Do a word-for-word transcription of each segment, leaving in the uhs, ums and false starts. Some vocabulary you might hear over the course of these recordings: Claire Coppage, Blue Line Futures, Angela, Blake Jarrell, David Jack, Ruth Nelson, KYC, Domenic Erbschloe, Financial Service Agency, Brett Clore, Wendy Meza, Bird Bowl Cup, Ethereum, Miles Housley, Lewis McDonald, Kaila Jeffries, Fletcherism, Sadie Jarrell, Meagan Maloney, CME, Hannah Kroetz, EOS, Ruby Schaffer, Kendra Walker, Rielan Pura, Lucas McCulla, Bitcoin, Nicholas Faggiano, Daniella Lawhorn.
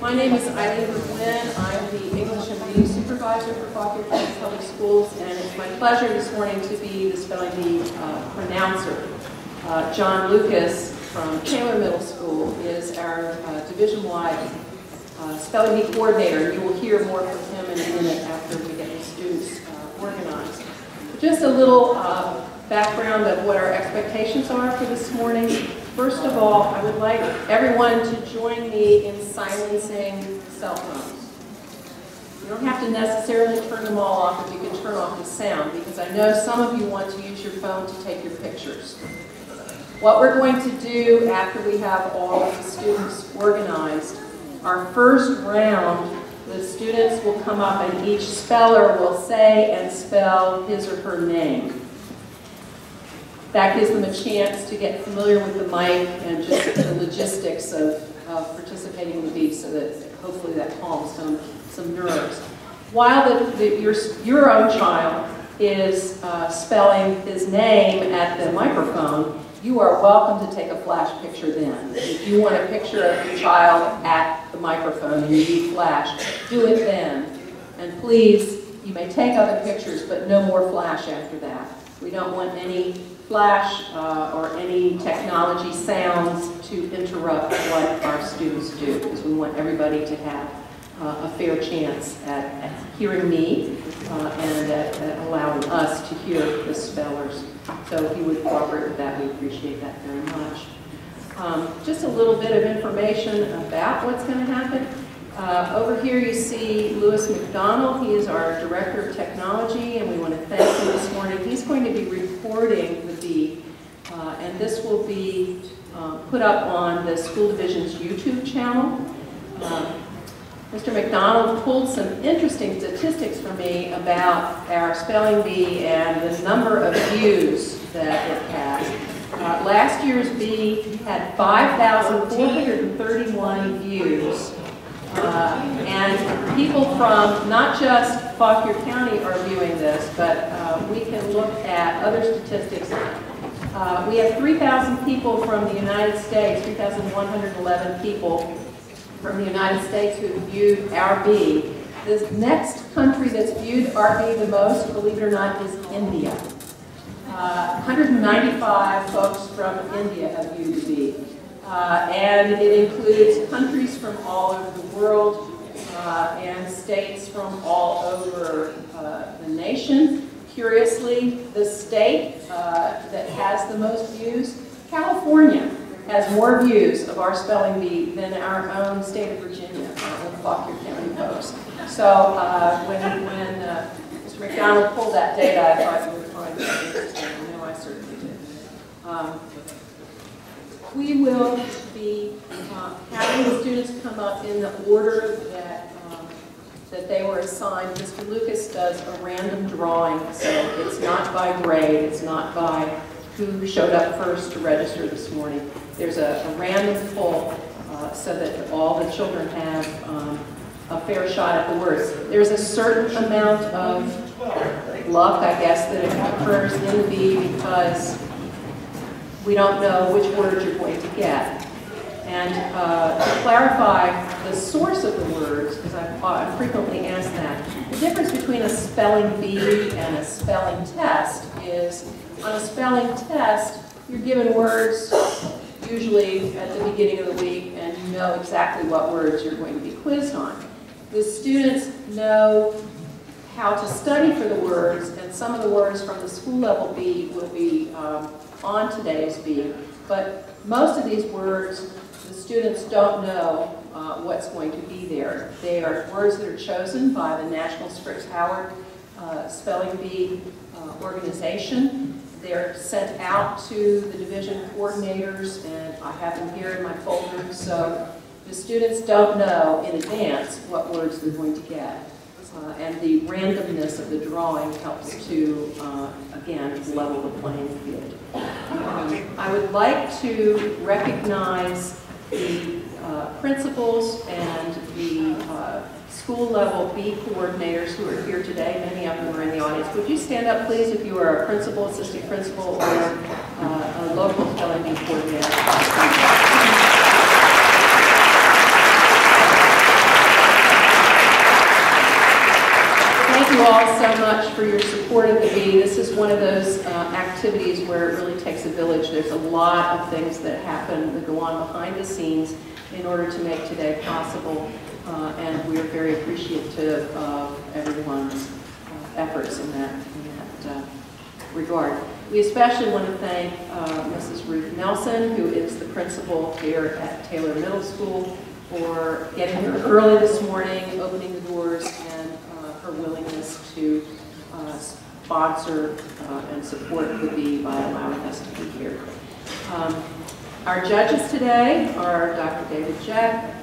My name is Eileen McGlynn. I'm the English and Reading Supervisor for Fauquier County Public Schools, and it's my pleasure this morning to be the spelling bee uh, pronouncer. Uh, John Lucas from Taylor Middle School is our uh, division-wide uh, spelling bee coordinator. You will hear more from him in a minute after we get the students uh, organized. Just a little uh, background of what our expectations are for this morning. First of all, I would like everyone to join me in silencing cell phones. You don't have to necessarily turn them all off, but you can turn off the sound, because I know some of you want to use your phone to take your pictures. What we're going to do after we have all of the students organized, our first round, the students will come up and each speller will say and spell his or her name. That gives them a chance to get familiar with the mic and just the logistics of, of participating in the bee, so that hopefully that calms some, some nerves. While the, the, your, your own child is uh, spelling his name at the microphone, you are welcome to take a flash picture then. If you want a picture of your child at the microphone and you need flash, do it then. And please, you may take other pictures, but no more flash after that. We don't want any flash uh, or any technology sounds to interrupt what our students do, because we want everybody to have uh, a fair chance at, at hearing me uh, and at, at allowing us to hear the spellers. So if you would cooperate with that, we appreciate that very much. Um, just a little bit of information about what's going to happen. Uh, over here you see Lewis McDonald. He is our Director of Technology, and we want to thank him this morning. He's going to be recording the bee, uh, and this will be uh, put up on the school division's YouTube channel. Uh, Mister McDonald pulled some interesting statistics for me about our spelling bee and the number of views that it has. Uh, last year's bee had five thousand four hundred thirty-one views. Uh, and people from not just Fauquier County are viewing this, but uh, we can look at other statistics. Uh, we have three thousand people from the United States, three thousand one hundred eleven people from the United States who viewed our bee. The next country that's viewed our bee the most, believe it or not, is India. Uh, one hundred ninety-five folks from India have viewed the bee. Uh, and it includes countries from all over the world uh, and states from all over uh, the nation. Curiously, the state uh, that has the most views, California, has more views of our spelling bee than our own state of Virginia, our own Fauquier County folks. So uh, when, when uh, Mister McDonald pulled that data, I thought you would find that interesting. I know I certainly did. Um, We will be uh, having the students come up in the order that, um, that they were assigned. Mister Lucas does a random drawing, so it's not by grade, it's not by who showed up first to register this morning. There's a, a random pull uh, so that all the children have um, a fair shot at the words. There's a certain amount of luck, I guess, that it occurs in the bee, because we don't know which word you're going to get. And uh, to clarify the source of the words, because I've, I've frequently asked that, the difference between a spelling bee and a spelling test is, on a spelling test, you're given words usually at the beginning of the week, and you know exactly what words you're going to be quizzed on. The students know how to study for the words, and some of the words from the school level bee will be um, on today's bee, but most of these words the students don't know uh, what's going to be there. They are words that are chosen by the National Scripps Howard uh, spelling bee uh, organization. They're sent out to the division coordinators, and I have them here in my folder, so the students don't know in advance what words they're going to get. Uh, and the randomness of the drawing helps to, uh, again, level the playing field. Um, I would like to recognize the uh, principals and the uh, school-level bee coordinators who are here today. Many of them are in the audience. Would you stand up, please, if you are a principal, assistant principal, or uh, a local spelling bee coordinator? you all so much for your support of the bee. This is one of those uh, activities where it really takes a village. There's a lot of things that happen that go on behind the scenes in order to make today possible, uh, and we are very appreciative of everyone's uh, efforts in that, in that uh, regard. We especially want to thank uh, Missus Ruth Nelson, who is the principal here at Taylor Middle School, for getting here early this morning, opening the doors, and uh, her willingness to uh, sponsor uh, and support the bee by allowing us to be here. Um, our judges today are Doctor David Jack,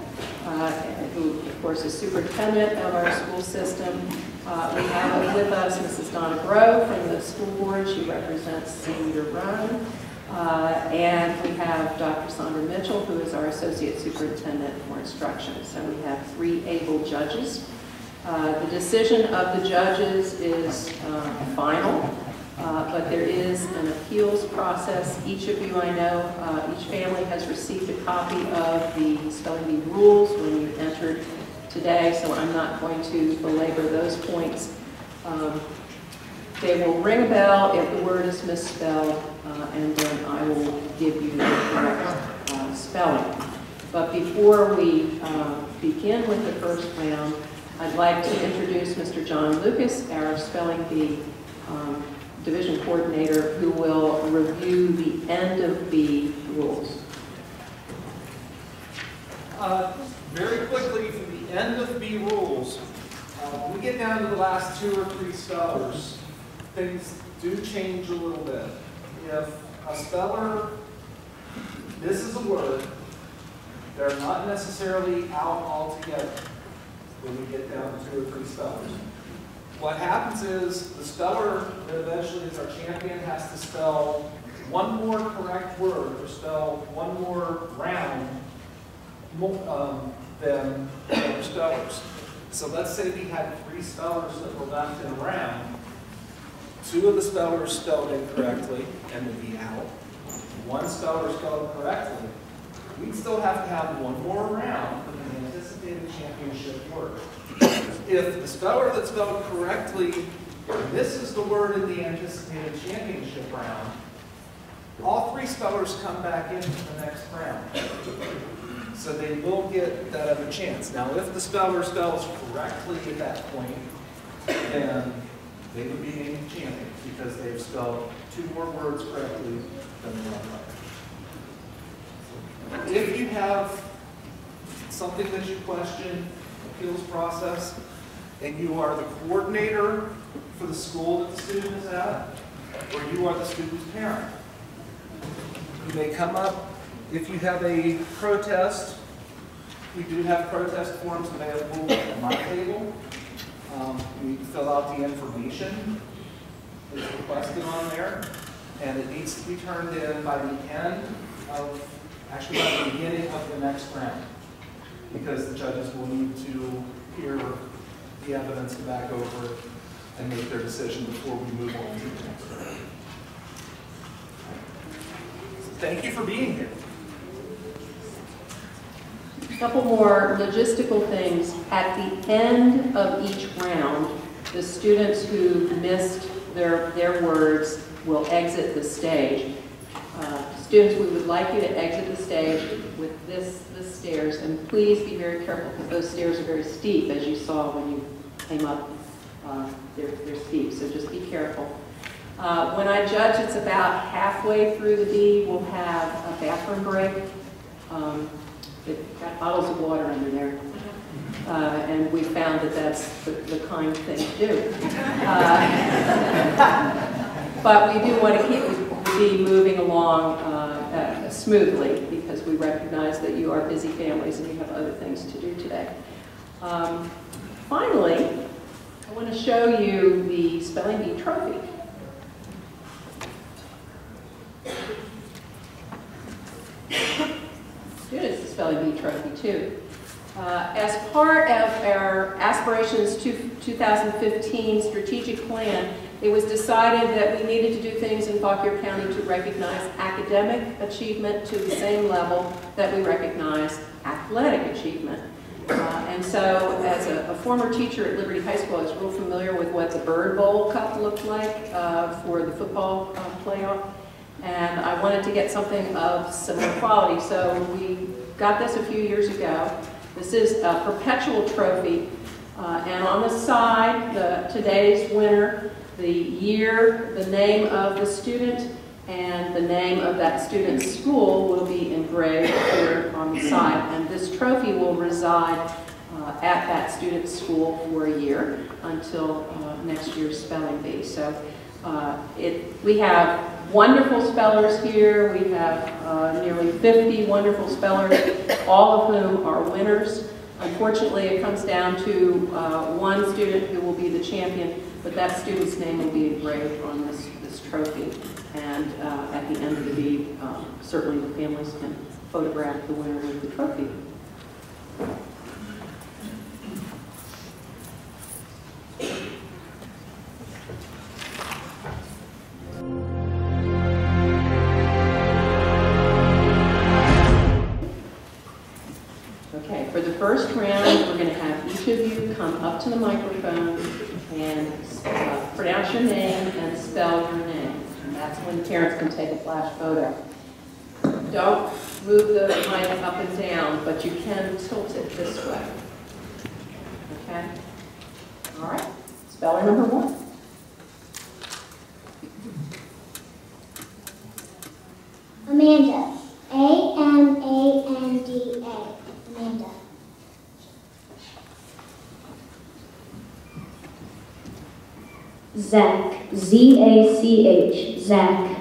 uh, who of course is superintendent of our school system. Uh, we have with us Missus Donna Grove from the school board. She represents Senior Run. Uh, and we have Doctor Sandra Mitchell, who is our Associate Superintendent for Instruction. So we have three able judges. Uh, the decision of the judges is uh, final, uh, but there is an appeals process. Each of you, I know, uh, each family has received a copy of the spelling bee rules when you entered today, so I'm not going to belabor those points. Um, They will ring a bell if the word is misspelled, uh, and then I will give you the correct uh, spelling. But before we uh, begin with the first round, I'd like to introduce Mister John Lucas, our spelling bee um, division coordinator, who will review the end of bee rules. Uh, very quickly, for the end of bee rules, uh, we get down to the last two or three spellers. Things do change a little bit. If a speller misses a word, they're not necessarily out altogether when we get down to two or three spellers. What happens is the speller that eventually is our champion has to spell one more correct word or spell one more round um, than the other spellers. So let's say we had three spellers that were left in a round. Two of the spellers spelled incorrectly and would be out. One speller spelled correctly. We'd still have to have one more round of the anticipated championship word. If the speller that spelled correctly misses the word in the anticipated championship round, all three spellers come back into the next round. So they will get that other chance. Now, if the speller spells correctly at that point, then they would be named champion because they've spelled two more words correctly than the other. If you have something that you question, appeals process, and you are the coordinator for the school that the student is at, or you are the student's parent, you may come up. If you have a protest, we do have protest forms available at my table. Um, you fill out the information that's requested on there, and it needs to be turned in by the end of, actually by the beginning of the next round, because the judges will need to hear the evidence back over and make their decision before we move on to the next round. So thank you for being here. A couple more logistical things. At the end of each round, the students who missed their, their words will exit the stage. Uh, students, we would like you to exit the stage with this, this stairs, and please be very careful because those stairs are very steep, as you saw when you came up. Uh, they're, they're steep, so just be careful. Uh, when I judge, it's about halfway through the bee, we'll have a bathroom break. Um, It got bottles of water under there, uh, and we found that that's the, the kind thing to do. Uh, but we do want to keep the bee moving along uh, uh, smoothly because we recognize that you are busy families and you have other things to do today. Um, finally, I want to show you the spelling bee trophy. It is the spelling bee trophy too. Uh, as part of our Aspirations two thousand fifteen strategic plan, it was decided that we needed to do things in Fauquier County to recognize academic achievement to the same level that we recognize athletic achievement. Uh, and so as a, a former teacher at Liberty High School, I was real familiar with what the Bird Bowl Cup looked like uh, for the football uh, playoff. And I wanted to get something of similar quality. So we got this a few years ago. This is a perpetual trophy. Uh, and on the side, the, today's winner, the year, the name of the student, and the name of that student's school will be engraved here on the side. And this trophy will reside uh, at that student's school for a year until uh, next year's spelling bee. So uh, it, we have wonderful spellers here. We have uh, nearly fifty wonderful spellers, all of whom are winners. Unfortunately, it comes down to uh, one student who will be the champion, but that student's name will be engraved on this, this trophy. And uh, at the end of the bee, uh, certainly the families can photograph the winner with the trophy. Okay, for the first round, we're going to have each of you come up to the microphone and uh, pronounce your name and spell your name. That's when parents can take a flash photo. Don't move the mic up and down, but you can tilt it this way. Okay? All right. Speller number one. Amanda. A M A N D A. Amanda. Zach, Z A C H, Zach.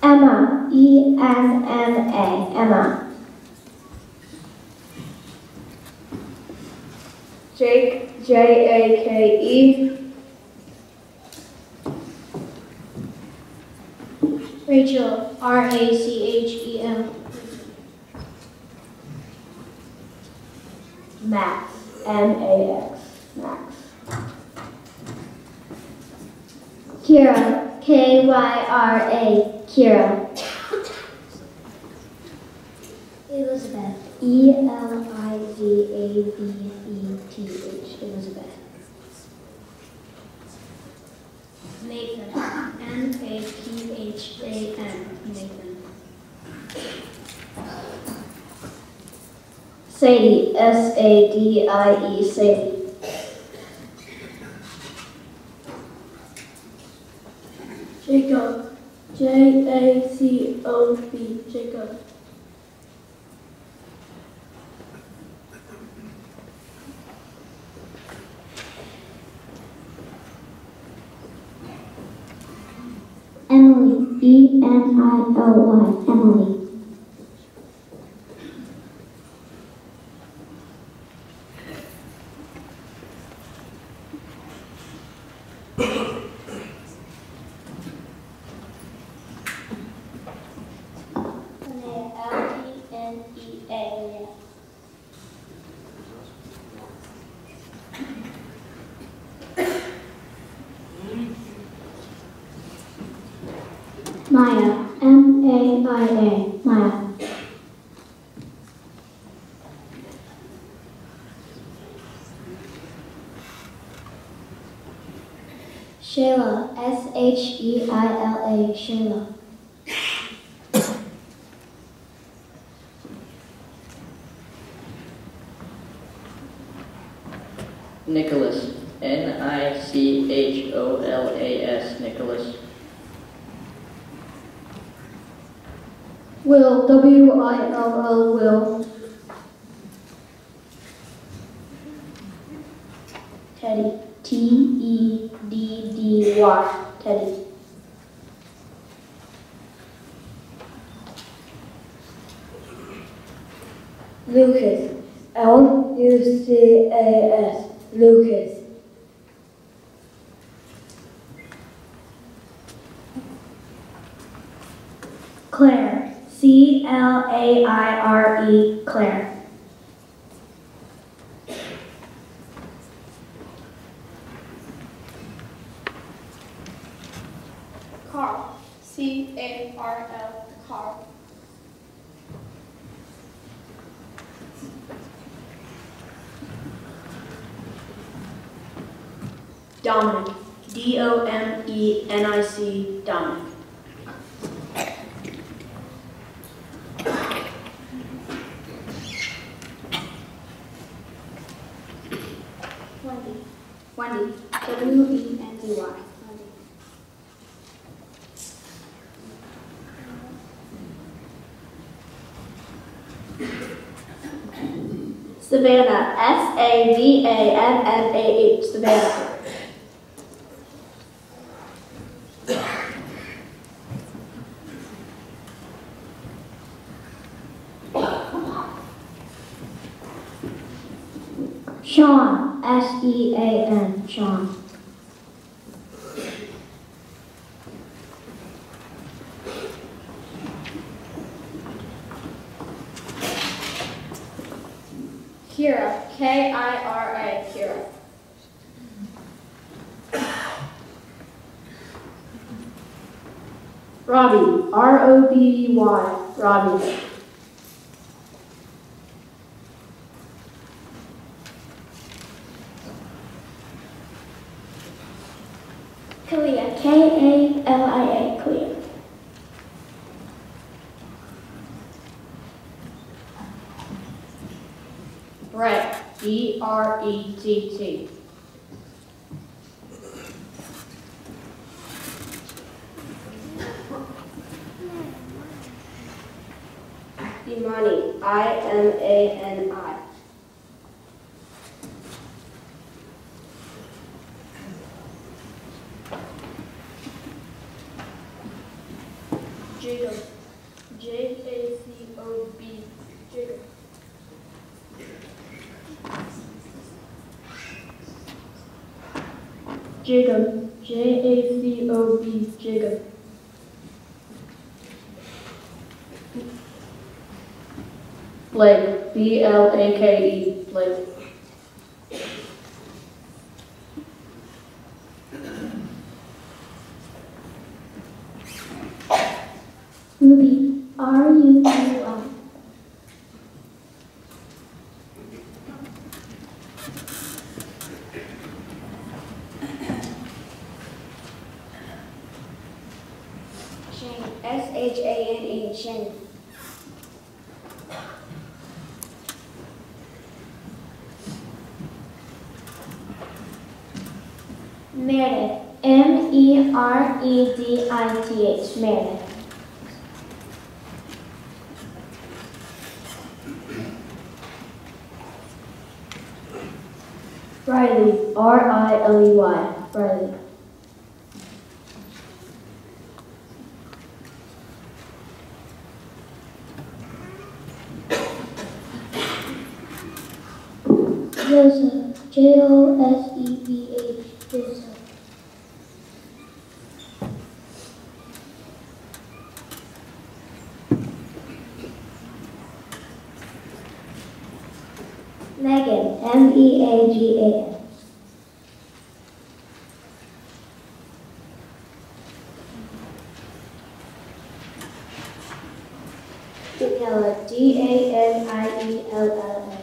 Emma, E M M A, Emma. Jake, J A K E. Rachel, R A C H E L. Matt. M A X, Max. Kyra, K Y R A, Kyra. Elizabeth, E L I Z A B E T H, Elizabeth. Nathan, N A T H A N, Nathan. Sadie, S A D I E, Sadie. Jacob, J A C O B, Jacob. Emily, E M I L Y, Emily. Maya, M A I A, Maya. Shayla, S H E I L A, Shayla. Nicholas, N I C H O L A S, Nicholas. Will, W I L L, Will. Teddy, T E D D Y, Teddy. Lucas, L U C A S, Lucas. Claire. C L A I R E, Claire. Carl, C A R L, Carl. Dominic, D O M E N I C, Dominic. Wendy, Wendy, W E N D Y. Savannah, S A V A N N A H, Savannah. Sean, S E A N, Sean. Kyra, K I R A, Kyra. Robbie, R O B B Y, Robbie. Kalia, K A L I A, Kalia. Brett, B R E T T. Imani, I M A N I. Jacob, J A C O B, Jacob. Jacob, J A C O B, Jacob. Blake, B L A K E, Blake. Ruby, R U B Y. S H A N E, Shane. Meredith, M E R E D I T H, Meredith. Riley, R I L E Y, Riley. Joseph, J O S E B H, Joseph. Megan, M E A G A N. Daniela, D A N I E L L A.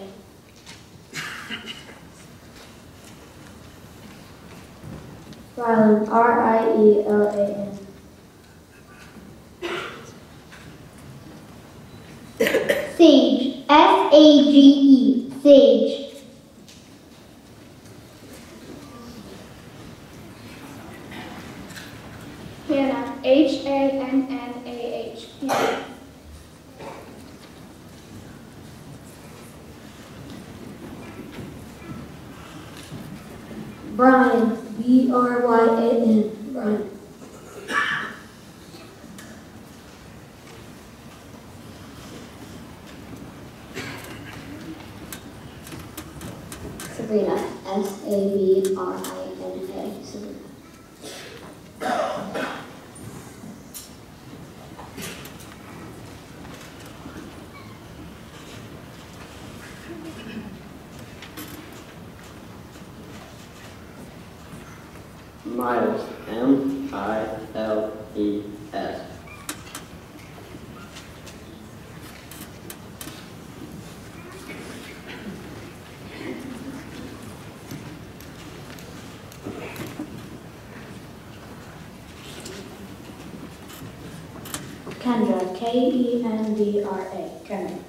Rylan, R I E L A N. Sage, S A G E, Sage. Hannah, H A N N A H, Hannah. Brian, B R Y A N, Brian. Sabrina, S A B R I N A, Sabrina. Miles, M I L E S. Kendra, K E N D R A, Kendra.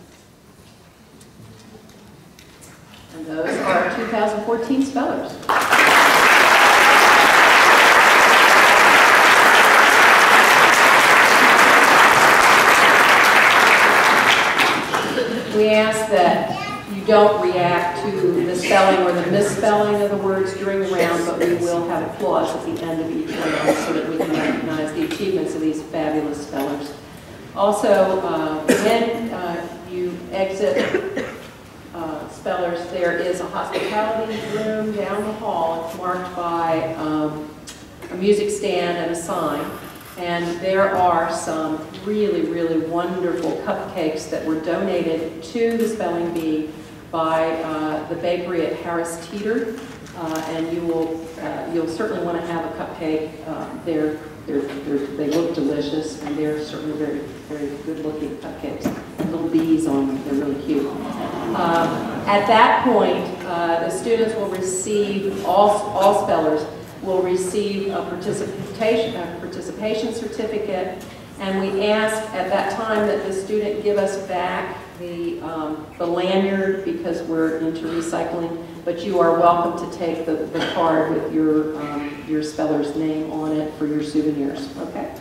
And those are two thousand fourteen spellers. We ask that you don't react to the spelling or the misspelling of the words during the round, but we will have applause at the end of each round so that we can recognize the achievements of these fabulous spellers. Also, uh, when uh, you exit Uh, spellers, there is a hospitality room down the hall. It's marked by um, a music stand and a sign, and there are some really, really wonderful cupcakes that were donated to the spelling bee by uh, the bakery at Harris Teeter, uh, and you will uh, you'll certainly want to have a cupcake. Uh, they're, they're, they're, they look delicious, and they're certainly very, very good-looking cupcakes. Little bees on them. They're really cute. Um, at that point, uh, the students will receive, all, all spellers will receive a participation, a participation certificate, and we ask at that time that the student give us back the, um, the lanyard because we're into recycling, but you are welcome to take the, the card with your, um, your speller's name on it for your souvenirs. Okay?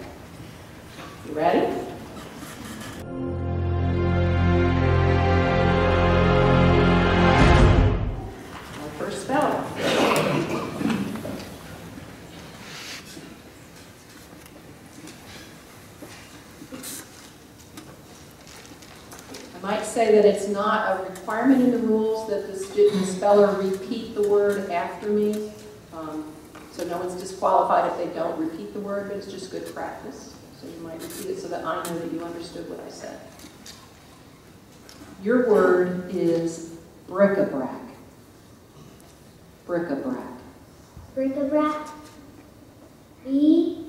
You ready? That it's not a requirement in the rules that the student speller repeat the word after me. Um, so no one's disqualified if they don't repeat the word, but it's just good practice. So you might repeat it so that I know that you understood what I said. Your word is bric-a-brac. Bric-a-brac. Bric-a-brac. B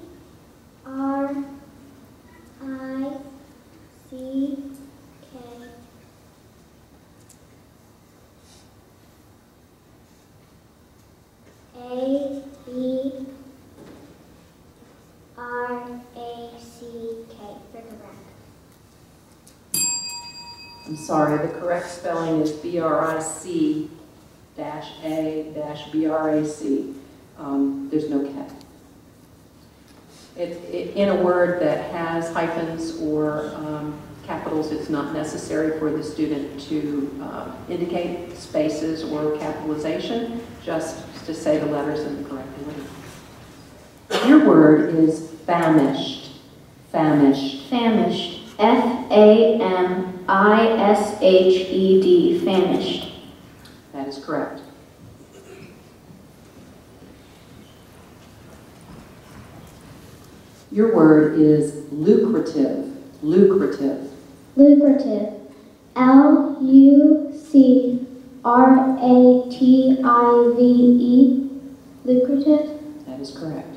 R I C K. A B R A C K, bric-a-brac. I'm sorry, the correct spelling is B R I C dash A dash B R A C. Um, there's no K. It, it, in a word that has hyphens or um, capitals, it's not necessary for the student to uh, indicate spaces or capitalization, just to say the letters in the correct order. Your word is famished. Famished. Famished. F A M I S H E D. Famished. That is correct. Your word is lucrative. Lucrative. Lucrative. L U C. R A T I V E, lucrative? That is correct.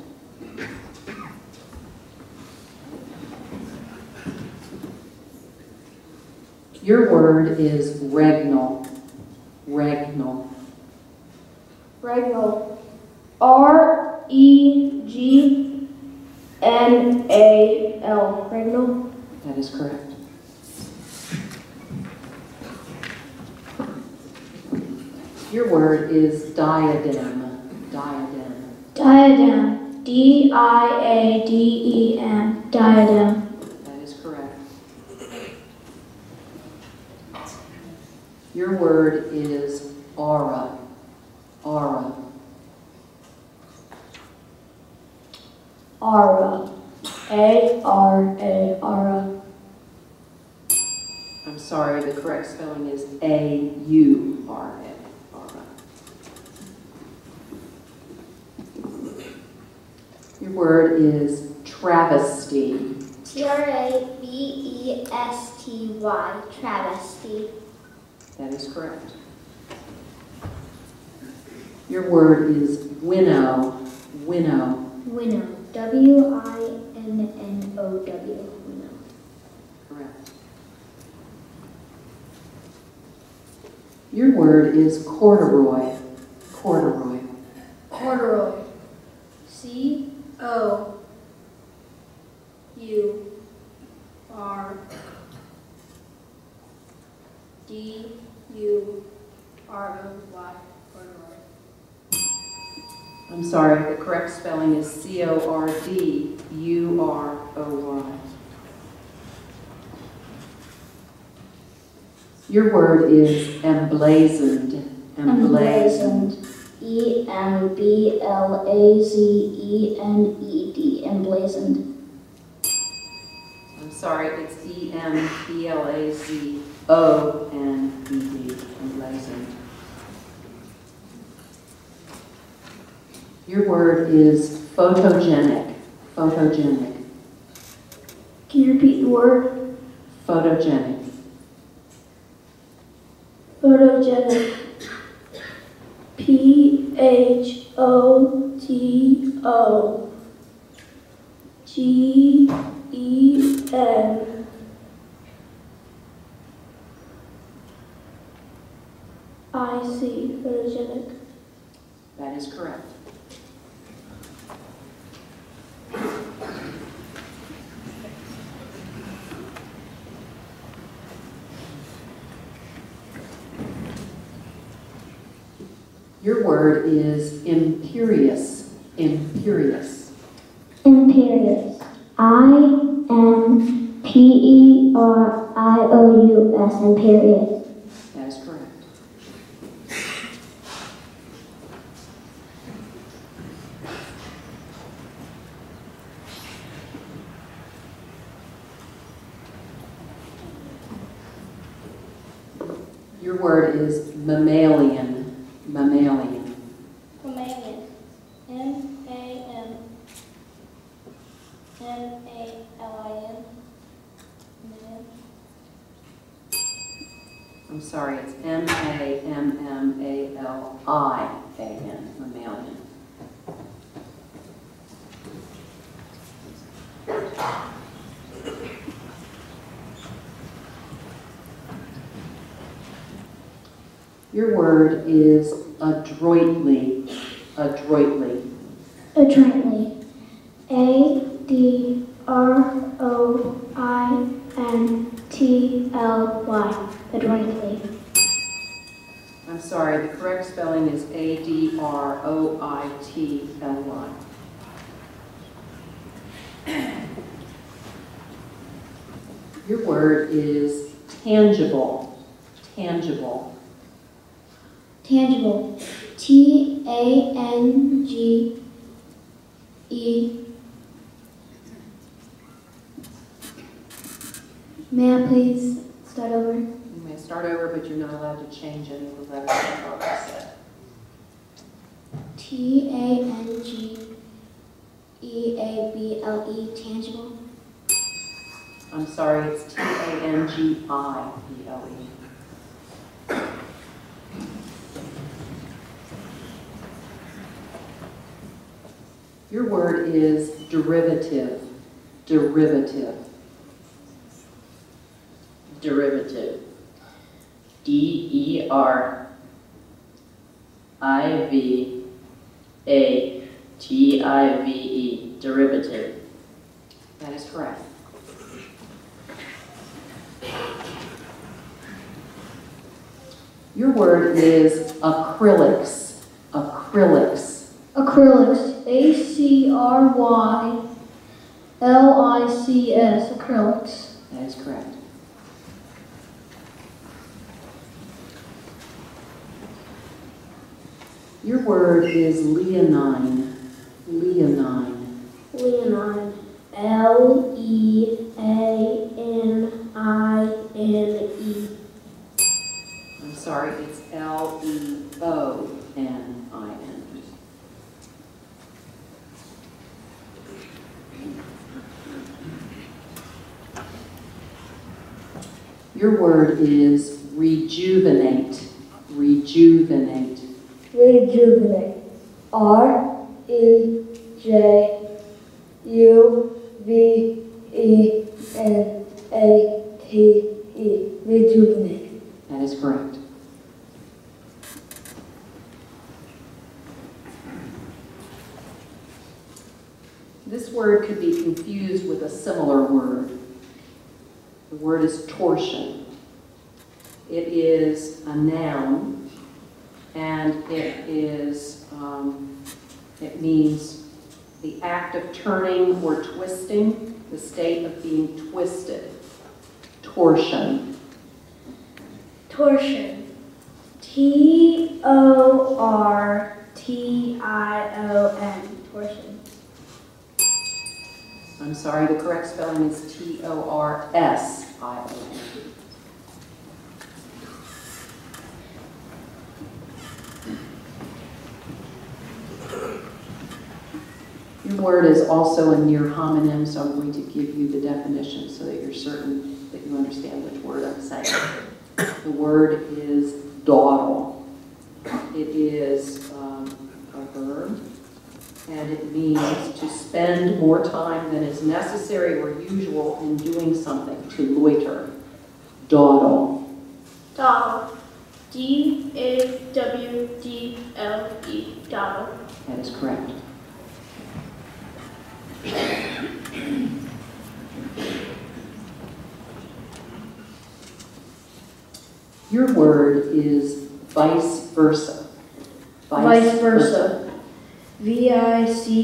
Your word is regnal. Regnal. Regnal. R E G N A L, regnal? That is correct. Your word is diadem. Diadem. Diadem. D I A D E M. Diadem. That is correct. Your word is aura. Aura. Aura. A R A. Aura. I'm sorry, the correct spelling is A U R A. Your word is travesty. T R A V E S T Y, travesty. That is correct. Your word is winnow. Winnow. Winnow. W I N N O W, winnow. Correct. Your word is corduroy. Corduroy. Corduroy. C O U R D U R O Y. I'm sorry, the correct spelling is C O R D U R O Y. Your word is emblazoned. Emblazoned. E M B L A Z E N E D. Emblazoned. I'm sorry, it's E M B L A Z O N E D. Emblazoned. Your word is photogenic. Photogenic. Can you repeat the word? Photogenic. Photogenic. P H O T O G E N. I see. Photogenic. That is correct. Your word is imperious. Imperious. Imperious. I M P E R I O U S. Imperious. That is correct. Your word is mammalian. Mammalian. Mammalian. M A M M A L I N. I'm sorry, it's M A M M A L I A N. Mammalian. Your word is adroitly. Adroitly. Adroitly. A D R O I N T L Y. Adroitly. I'm sorry, the correct spelling is A D R O I T L Y. Your word is tangible. Tangible. Tangible. T A N G E. May I please start over? You may start over, but you're not allowed to change any of the letters that I've already said. T A N G E A B L E. Tangible. I'm sorry, it's T A N G I B L E. Your word is derivative. Derivative. Derivative. D E R I V A T I V E. Derivative. That is correct. Your word is acrylics. Acrylics. Acrylics. A C R Y L I C S. Acrylics. That is correct. Your word is leonine. Leonine. Leonine. L E A N I N E. I'm sorry, it's L E O N I N. Your word is rejuvenate. Rejuvenate. Rejuvenate. R E J U V E N A T E. Rejuvenate. That is correct. This word could be confused with a similar word. The word is torsion. It is a noun, and it is, um, it means the act of turning or twisting, the state of being twisted. Torsion. Torsion. T O R T I O N. Torsion. I'm sorry, the correct spelling is T O R S I O N. Your word is also a near homonym, so I'm going to give you the definition so that you're certain that you understand which word I'm saying. The word is dawdle. It is um, a verb, and it means to spend more time than is necessary or usual in doing something, to loiter. Dawdle. Dawdle. D A W D L E. Dawdle. That is correct. Your word is vice versa. Vice, vice versa. V I C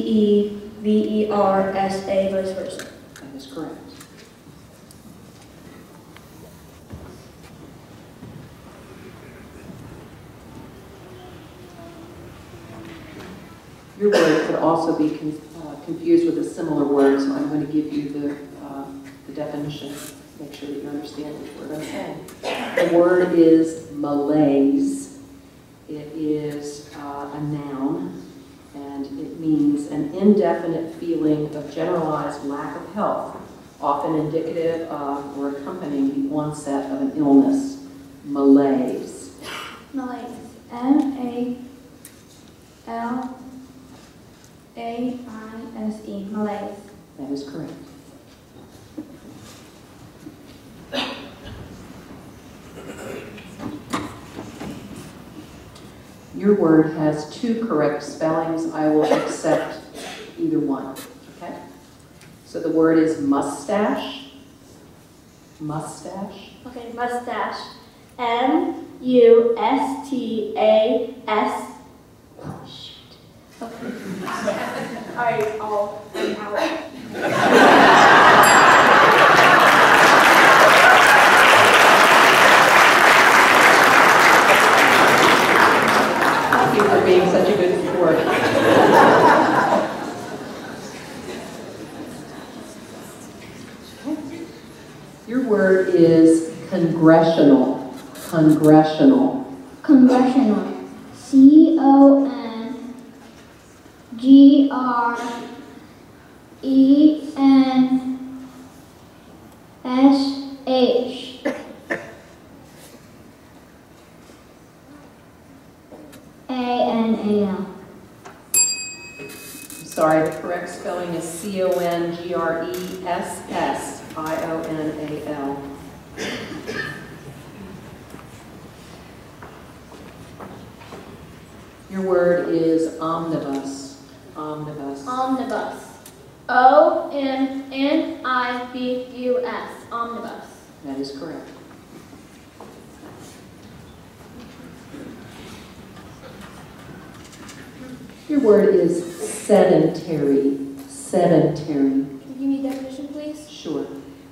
E V E R S A, vice versa. That is correct. Your word could also be con uh, confused with a similar word, so I'm going to give you the, uh, the definition. Make sure that you understand which word I'm saying. The word is malaise. It is uh, a noun, and it means an indefinite feeling of generalized lack of health, often indicative of or accompanying the onset of an illness. Malaise. Malaise. M A L A I S E. Malaise. That is correct. Your word has two correct spellings. I will accept either one, okay? So the word is mustache. Mustache. Okay, mustache. M U S T A S. Oh, shoot. Okay. All right, I'll I'm out. Being such a good sport. Okay. Your word is congressional. Congressional. Congressional. C O N G R E N S H. A N A L. Sorry, the correct spelling is C O N G R E S S I O N A L. Your word is omnibus. Omnibus. Omnibus. O M N I B U S. Omnibus. That is correct. Your word is sedentary. Sedentary. Can you give me a definition, please? Sure.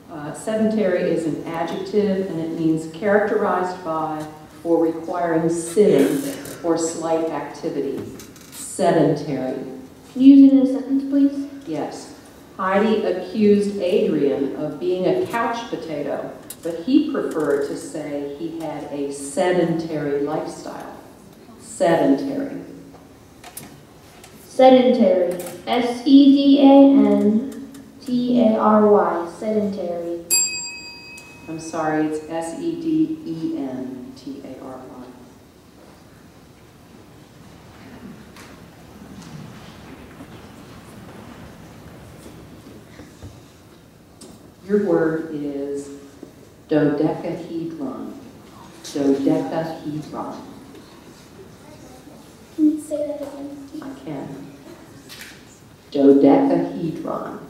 Uh, sedentary is an adjective, and it means characterized by or requiring sitting or slight activity. Sedentary. Can you use it in a sentence, please? Yes. Heidi accused Adrian of being a couch potato, but he preferred to say he had a sedentary lifestyle. Sedentary. Sedentary. S E D A N T A R Y. Sedentary. I'm sorry, it's S E D E N T A R Y. Your word is dodecahedron. Dodecahedron. Can you say that again? I can. Dodecahedron.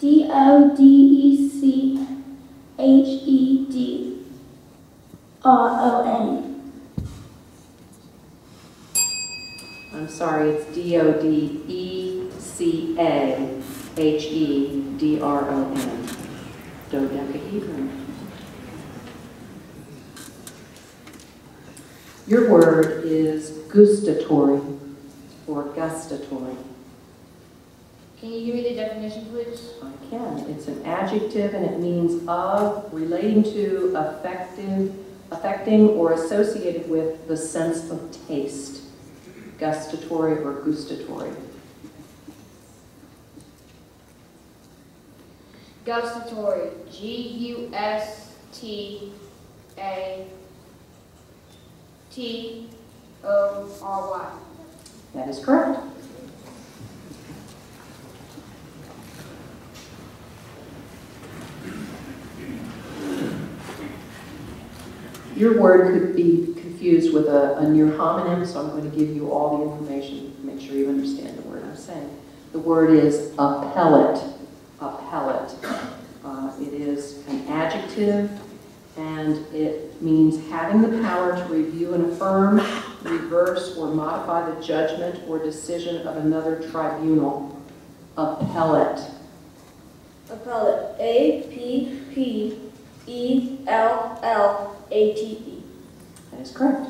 D O D E C H E D R O A. I'm sorry, it's D O D E C A H E D R O N. Dodecahedron. Your word is gustatory or gustatory. Can you give me the definition, please? I can. It's an adjective and it means of, relating to, affective, affecting, or associated with the sense of taste. Gustatory or gustatory. Gustatory. G U S T A T O R Y. That is correct. Your word could be confused with a, a near homonym, so I'm going to give you all the information to make sure you understand the word I'm saying. The word is appellate. Appellate. Uh, it is an adjective, and it means having the power to review and affirm, reverse, or modify the judgment or decision of another tribunal. Appellate. Appellate. A P P E L L A T E. That is correct.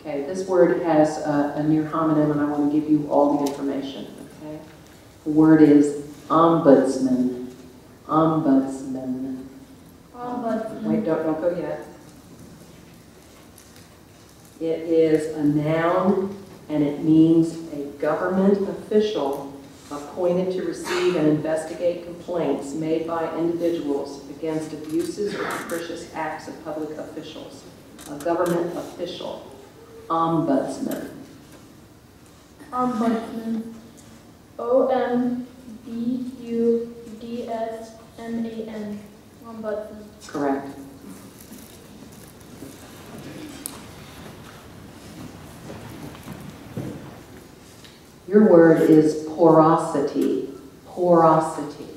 Okay, this word has a, a near homonym, and I want to give you all the information. Okay, the word is ombudsman. Ombudsman. Ombudsman. Wait, don't, don't go yet. It is a noun, and it means a government official appointed to receive and investigate complaints made by individuals against abuses or capricious acts of public officials. A government official. Ombudsman. Ombudsman. O M B U D S M A N. Ombudsman. Correct. Your word is porosity. Porosity.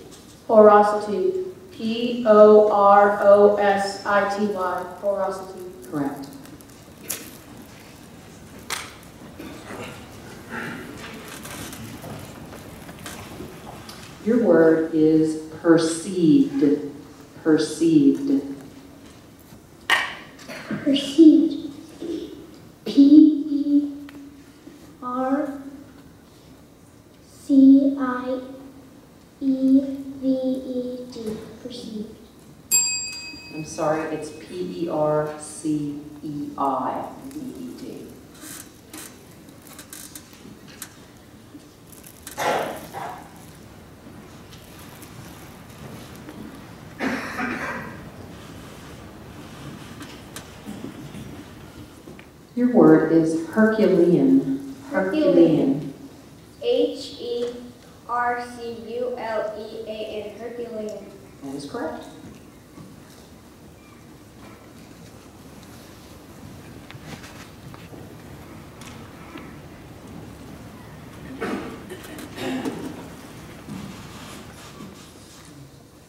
Porosity. P O R O S I T Y. Porosity. Correct. Your word is perceived. Perceived. Perceived. P E R C I E V E D. Perceived. I'm sorry, it's P E R C E I V E D. Your word is Herculean. Herculean. H E R C U L E A N. Herculean. That is correct.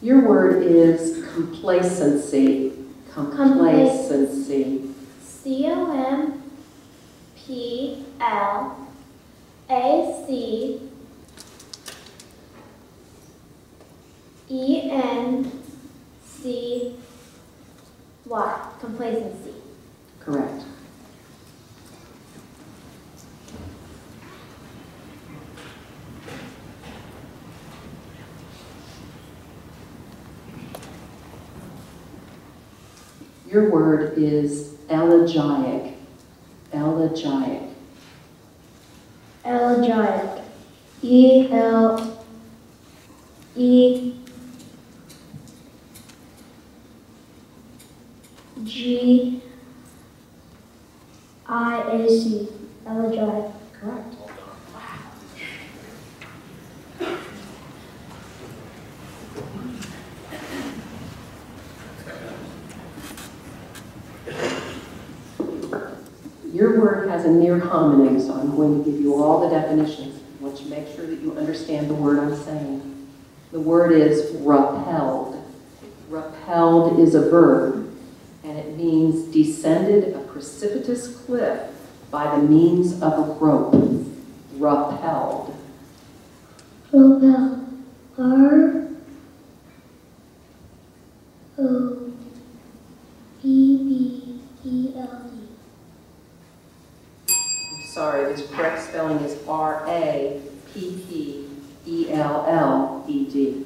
Your word is complacency. Complacency. C O M P L A C E N C Y. Complacency. Correct. Your word is elegiac. Elegiac. Elegiac. E L E G I A C. Elegiac. Correct. Wow. Your word has a near homonym, so I'm going to give you all the definitions. I want you to make sure that you understand the word I'm saying. The word is repelled. Repelled is a verb, and it means descended a precipitous cliff by the means of a rope. Repelled. Repelled. R O B B E L D. I'm sorry, this correct spelling is R A P P E L L E D.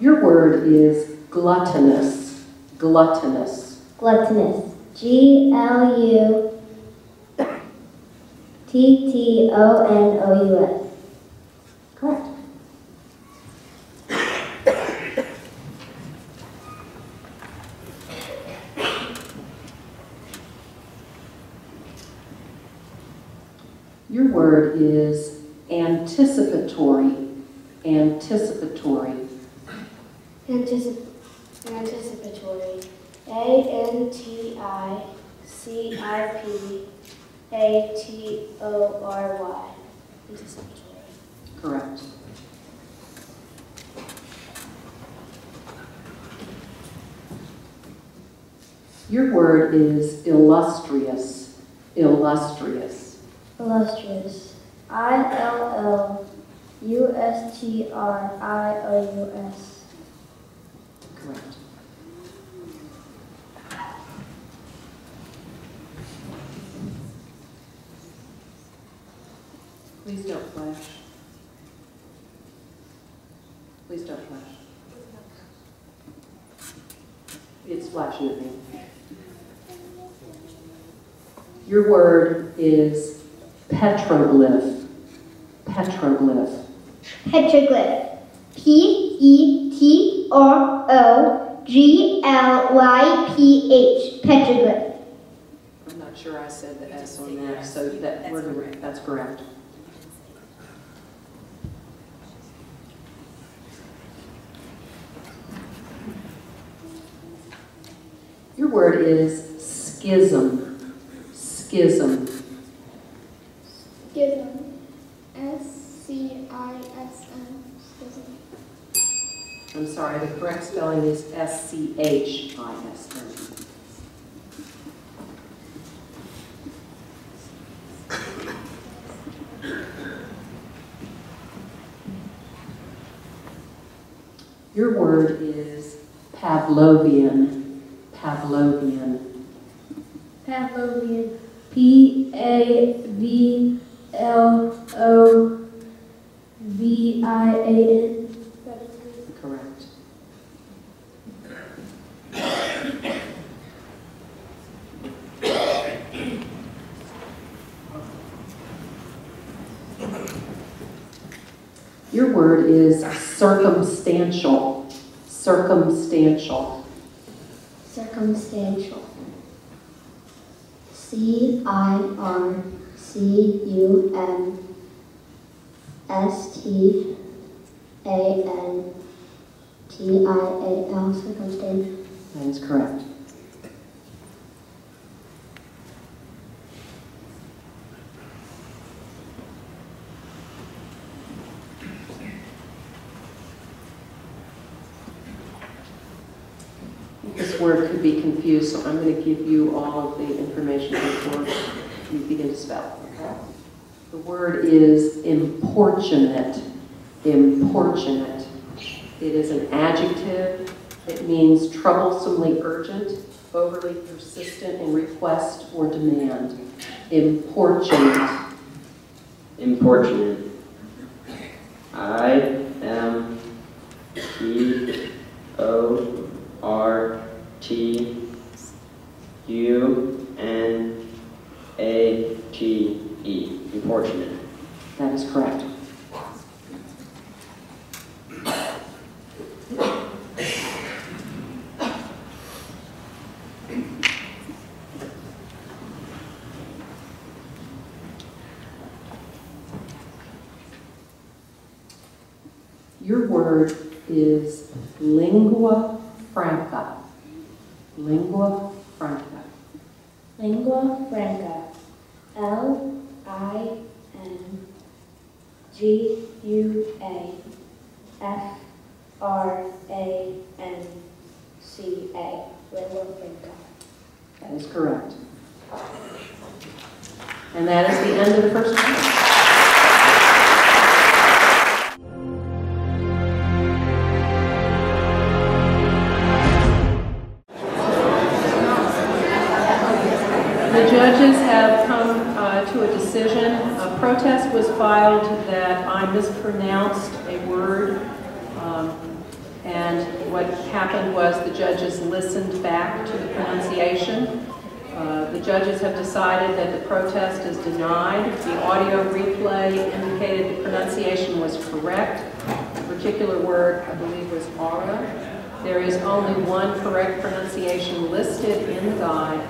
Your word is gluttonous. Gluttonous. Gluttonous. G L U T T O N O U S. Correct. Your word is anticipatory. Anticipatory. Anticipatory. Anticipatory. A N T I C I P A T O R Y. Anticipatory. Correct. Your word is illustrious. Illustrious. Illustrious. I L L U S T R I O U S. Correct. Please don't flash. Please don't flash. It's flashing at me. Your word is petroglyph. Petroglyph. Petroglyph. P E T R O G L Y P H. Petroglyph. I'm not sure I said the S on that, so that that's word, correct. That's correct. Your word is schism. Schism. Schism. S C I S M. Schism. I'm sorry, the correct spelling is S C H I S M. Your word is Pavlovian. Pavlovian. Pavlovian. P A V L O V I A N. Correct. Your word is circumstantial. Circumstantial. Circumstantial. C I R C U M S T A N. T I A L, circumstantial. That is correct. This word could be confused, so I'm going to give you all of the information before you begin to spell. Okay? The word is importunate. Importunate. It is an adjective. It means troublesomely urgent, overly persistent in request or demand. Importunate. Importunate. I M P O R T U N A T E. Importunate. That is correct. your word is lingua franca. Lingua franca. Lingua franca. L I N G U A F R A N C A. Lingua franca. That is correct. And that is the end of the first round. Protest was filed that I mispronounced a word, um, and what happened was the judges listened back to the pronunciation. Uh, the judges have decided that the protest is denied. The audio replay indicated the pronunciation was correct. The particular word, I believe, was aura. There is only one correct pronunciation listed in the guide,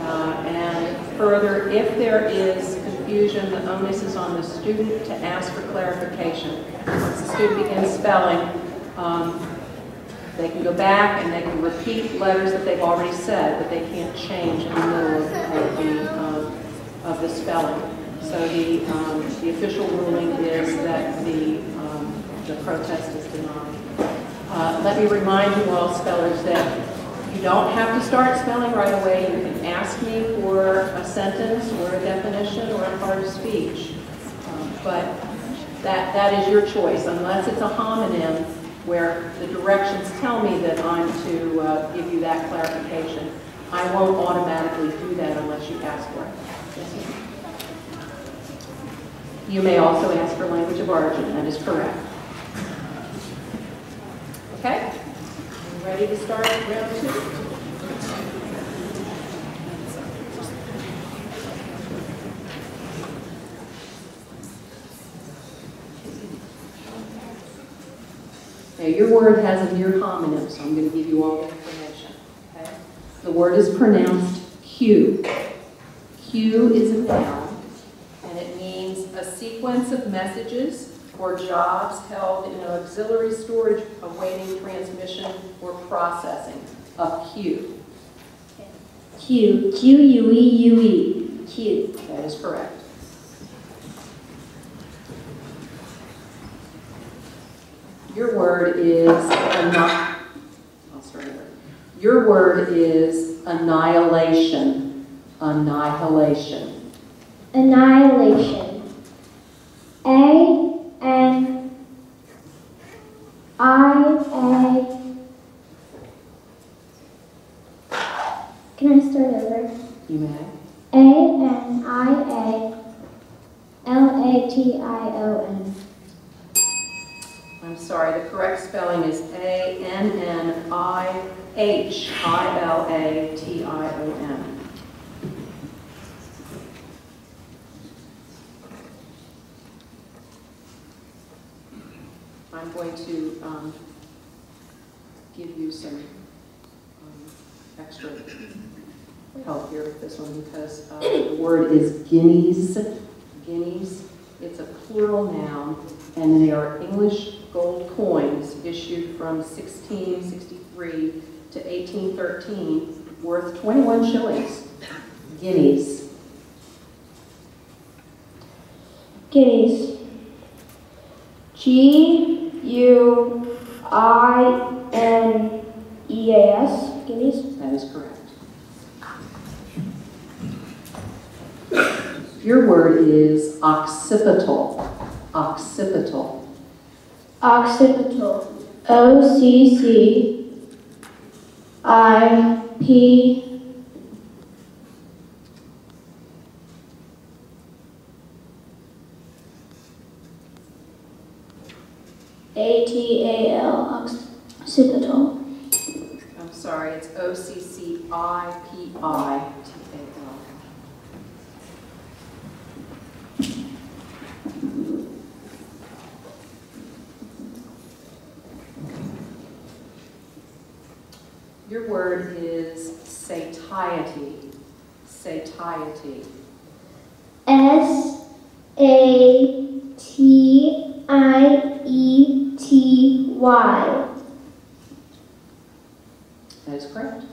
uh, and further, if there is confusion, the onus is on the student to ask for clarification. Once the student begins spelling, um, they can go back and they can repeat letters that they've already said, but they can't change in the middle of the, um, of the spelling. So the, um, the official ruling is that the, um, the protest is denied. Uh, let me remind you all, spellers, that you don't have to start spelling right away. You can ask me for a sentence or a definition or a part of speech. Um, but that, that is your choice, unless it's a homonym where the directions tell me that I'm to uh, give you that clarification. I won't automatically do that unless you ask for it. Yes, you may also ask for language of origin. That is correct. Okay? Ready to start round two? Now, your word has a near homonym, so I'm going to give you all the information. Okay? The word is pronounced Q. Q is a noun, and it means a sequence of messages or jobs held in auxiliary storage awaiting transmission or processing, a queue. Q, Q U E U E, Q. That is correct. Your word is anni- I'll start over. Your word is annihilation. Annihilation. Annihilation. A N I A. Can I start over? You may. A N I A L A T I O N. I'm sorry. The correct spelling is A N N I H I L A T I O N. I'm going to um, give you some um, extra help here with this one because uh, the word is guineas. Guineas. It's a plural noun, and they are English gold coins issued from sixteen sixty-three to eighteen thirteen, worth twenty-one shillings. Guineas. Guineas. G U I N E A S, guineas? That is correct. Your word is occipital. Occipital. Occipital. O C C I P A T A L, occipital. I'm sorry, it's O C C I P I T A L. Your word is satiety. Satiety. S A T I E T Why? That is correct.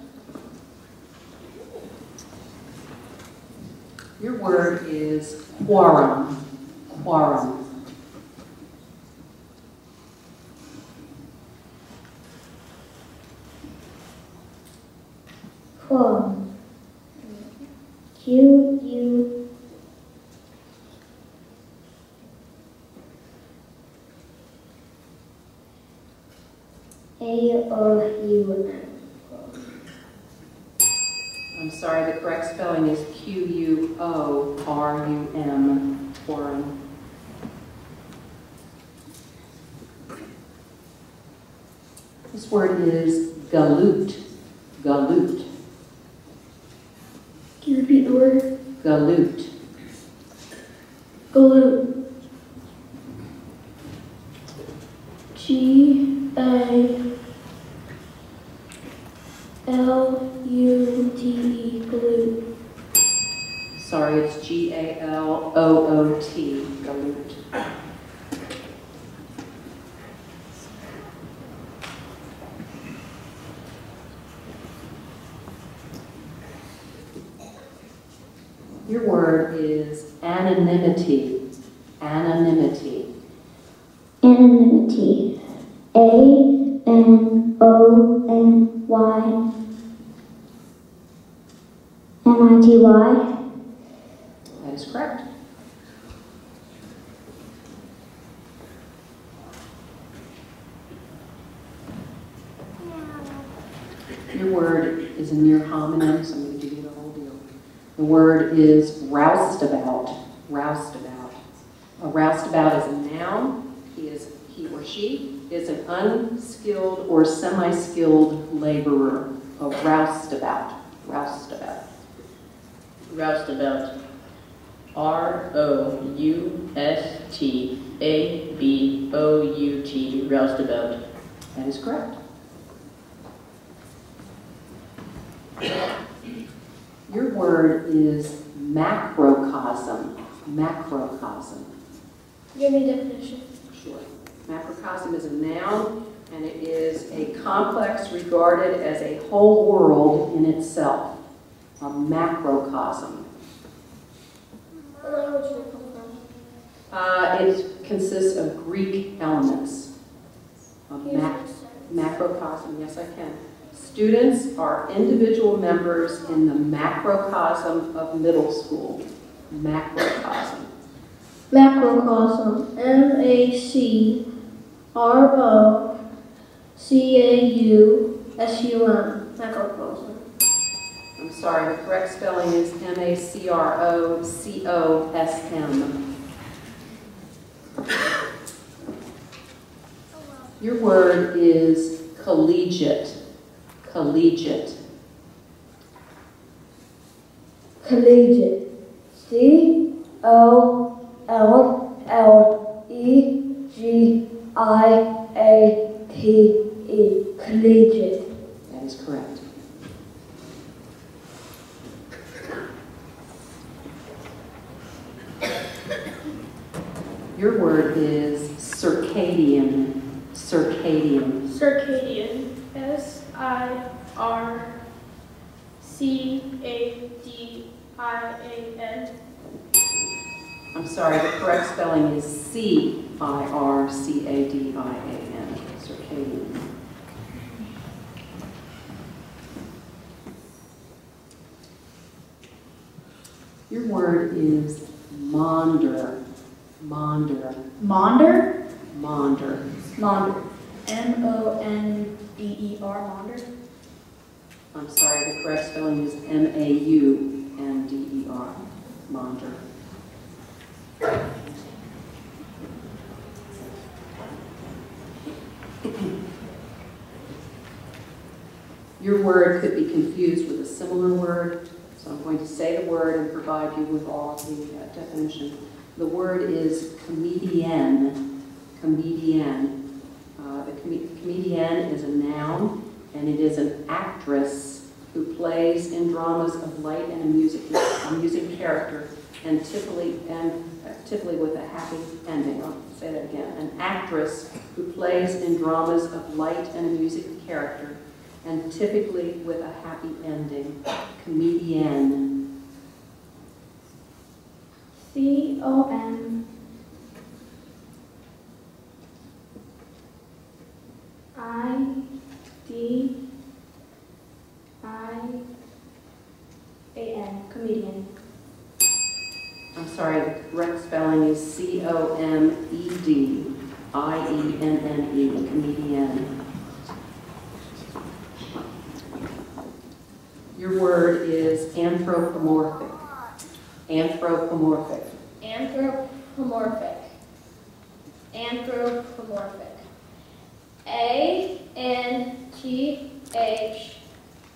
Your word is quorum. Quorum. Quorum. Q U A O U. I'm sorry, the correct spelling is Q U O R U M, quorum. This word is galoot, galoot. Can you repeat the word? Galoot. Galoot. G A L U T E, galoot. Sorry, it's G A L O O T, galoot. Your word is anonymity. Anonymity. Anonymity. A N O N Y. M I T Y. That is correct. Your word is a near homonym, so I'm going to give you the whole deal. The word is roustabout. Roustabout. A roustabout is a noun. He is he or she is an unskilled or semi-skilled laborer. A roustabout. Roustabout. Roustabout. R O U S T A B O U T, roustabout. That is correct. Your word is macrocosm. Macrocosm. Give me a definition. Sure. Macrocosm is a noun, and it is a complex regarded as a whole world in itself. A macrocosm. Where did it come from? Uh, it consists of Greek elements. A mac macrocosm, yes I can. Students are individual members in the macrocosm of middle school. Macrocosm. Macrocosm. M A C R O C A U S U M. Macrocosm. I'm sorry, the correct spelling is M A C R O C O S M. Your word is collegiate. Collegiate. Collegiate. C O L L E G I A T E. Collegiate. That is correct. Your word is circadian. Circadian. Circadian. S I R C A D I A N. I'm sorry, the correct spelling is C I R C A D I A N. Circadian. Your word is maunder. Maunder. Maunder? Maunder. Maunder. M O N D E R, maunder. I'm sorry, the correct spelling is M A U N D E R, maunder. Your word could be confused with a similar word, so I'm going to say the word and provide you with all the uh, definition. The word is comedienne. Comedienne. Uh, the com comedienne is a noun, and it is an actress who plays in dramas of light and amusing, amusing character and typically, and, uh, typically with a happy ending. I'll say that again. An actress who plays in dramas of light and amusing character, and typically with a happy ending. Comedienne. C O M. I. D. I. A. N. Comedian. I'm sorry, the correct spelling is C O M E D I E N N E, comedian. Your word is anthropomorphic. Anthropomorphic. Anthropomorphic. Anthropomorphic. A N T H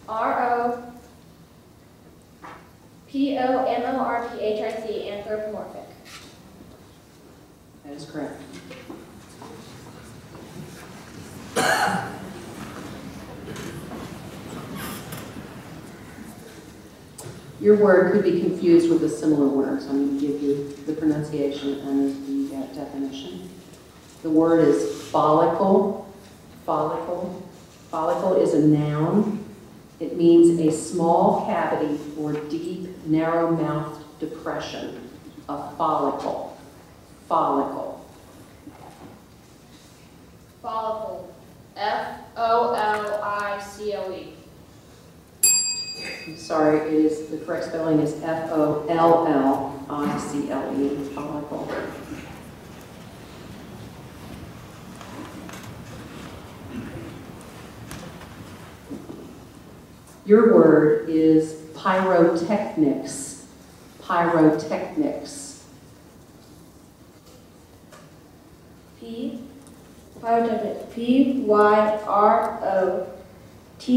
R O P O M O R P H I C, anthropomorphic. That is correct. Your word could be confused with a similar word, so I'm going to give you the pronunciation and the uh, definition. The word is follicle. Follicle. Follicle is a noun. It means a small cavity or deep, narrow-mouthed depression. A follicle. Follicle. Follicle. F O L I C O E. I'm sorry, it is, the correct spelling is F O L L I C L E, follicle. Your word is pyrotechnics. Pyrotechnics. P. Pyrotechnics. P. Y. R. O. T.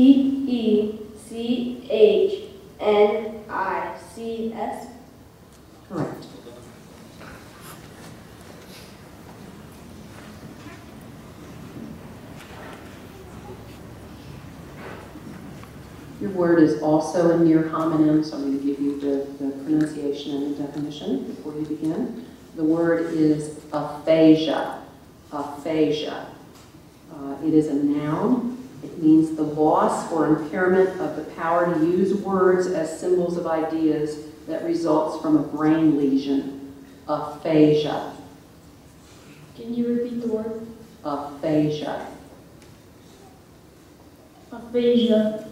E. C. H. N. I. C. S. Correct. Your word is also a near homonym, so I'm going to give you the, the pronunciation and the definition before you begin. The word is aphasia. Aphasia. Uh, it is a noun. It means the loss or impairment of the power to use words as symbols of ideas that results from a brain lesion. Aphasia. Can you repeat the word? Aphasia. Aphasia.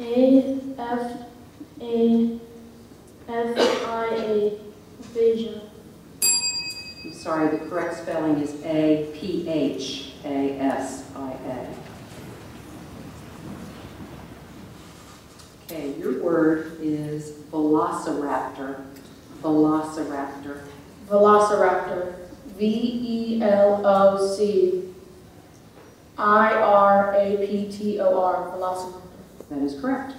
A F A F I A, aphasia. I'm sorry, the correct spelling is A P H A S I A. Okay, your word is velociraptor. Velociraptor. Velociraptor. V E L O C I R A P T O R. Velociraptor. That is correct.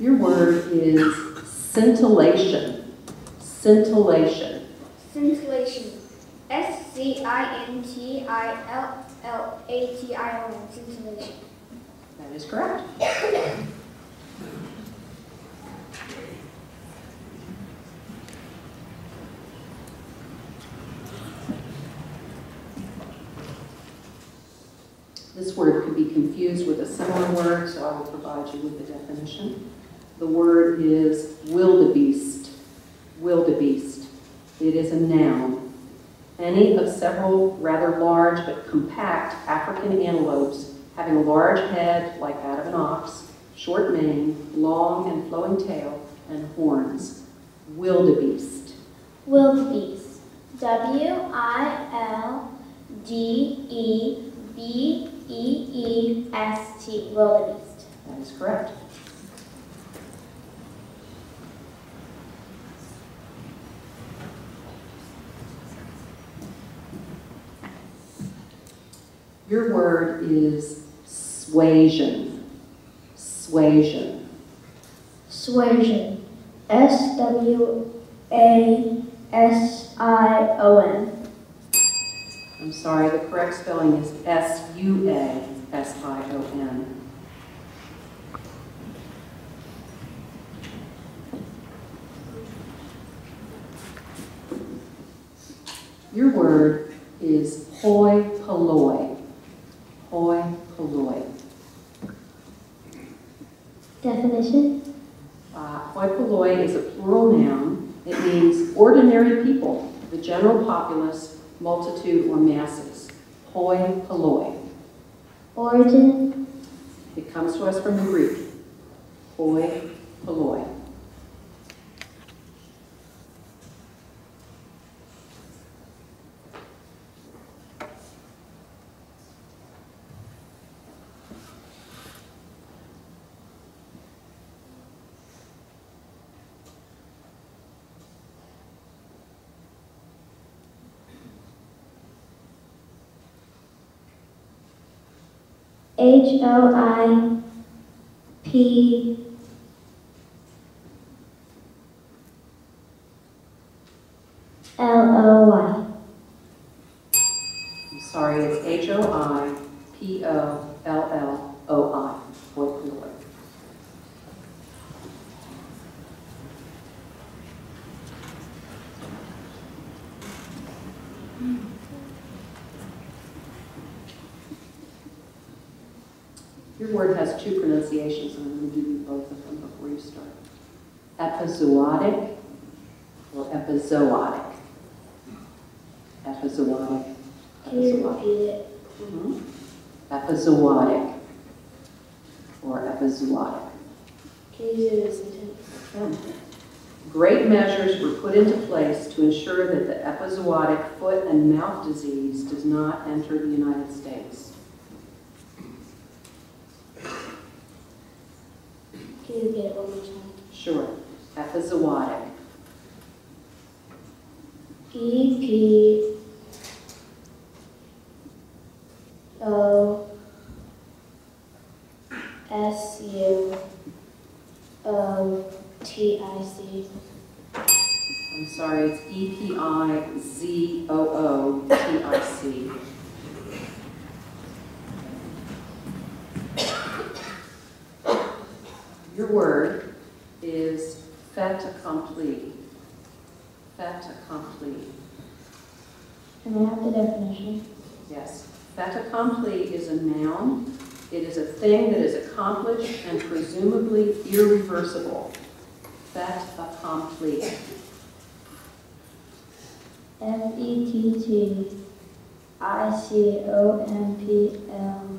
Your word is scintillation. Scintillation. Scintillation. S C I N T I L L A T I O N. Scintillation. That is correct. This word could be confused with a similar word, so I will provide you with the definition. The word is wildebeest. Wildebeest. It is a noun. Any of several rather large but compact African antelopes having a large head like that of an ox, short mane, long and flowing tail, and horns. Wildebeest. Wildebeest. W I L D E B E E S T, wildebeest. That is correct. Your word is suasion. Suasion. Suasion. S W A S I O N. I'm sorry, the correct spelling is S U A S I O N. Your word is hoi polloi. Hoi polloi. Definition? Uh, hoi polloi is a plural noun. It means ordinary people, the general populace, multitude, or masses. Hoi polloi. Origin? It comes to us from the Greek. Hoi polloi. H O I P L O Y. I'm sorry, it's H O I P O L L O I. Word has two pronunciations, and I'm going to give you both of them before you start. Epizootic or epizootic. Epizootic. Epizootic. Mm-hmm. Epizootic or epizootic. Can you do this again? Great measures were put into place to ensure that the epizootic foot and mouth disease does not enter the United States. Can you get it one more time? Sure. Epizootic. E P O S U O T I C. I'm sorry, it's E P I Z O O T I C. Your word is fait accompli. Fait accompli. Can I have the definition? Yes. Fait accompli is a noun. It is a thing that is accomplished and presumably irreversible. Fait accompli. F E T T I C O M P L.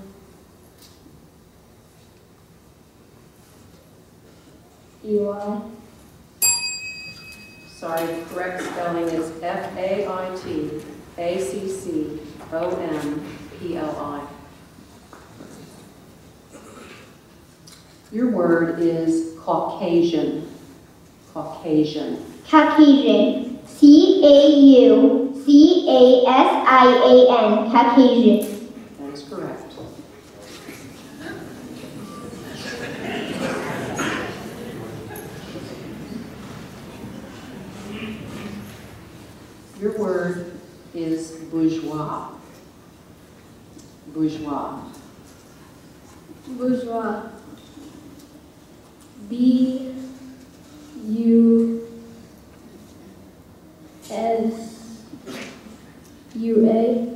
E Y. Sorry, the correct spelling is F A I T A C C O M P L I. Your word is Caucasian. Caucasian. Caucasian. C A U C A S I A N. Caucasian. That's correct. Your word is bourgeois. Bourgeois. Bourgeois. B U S U A.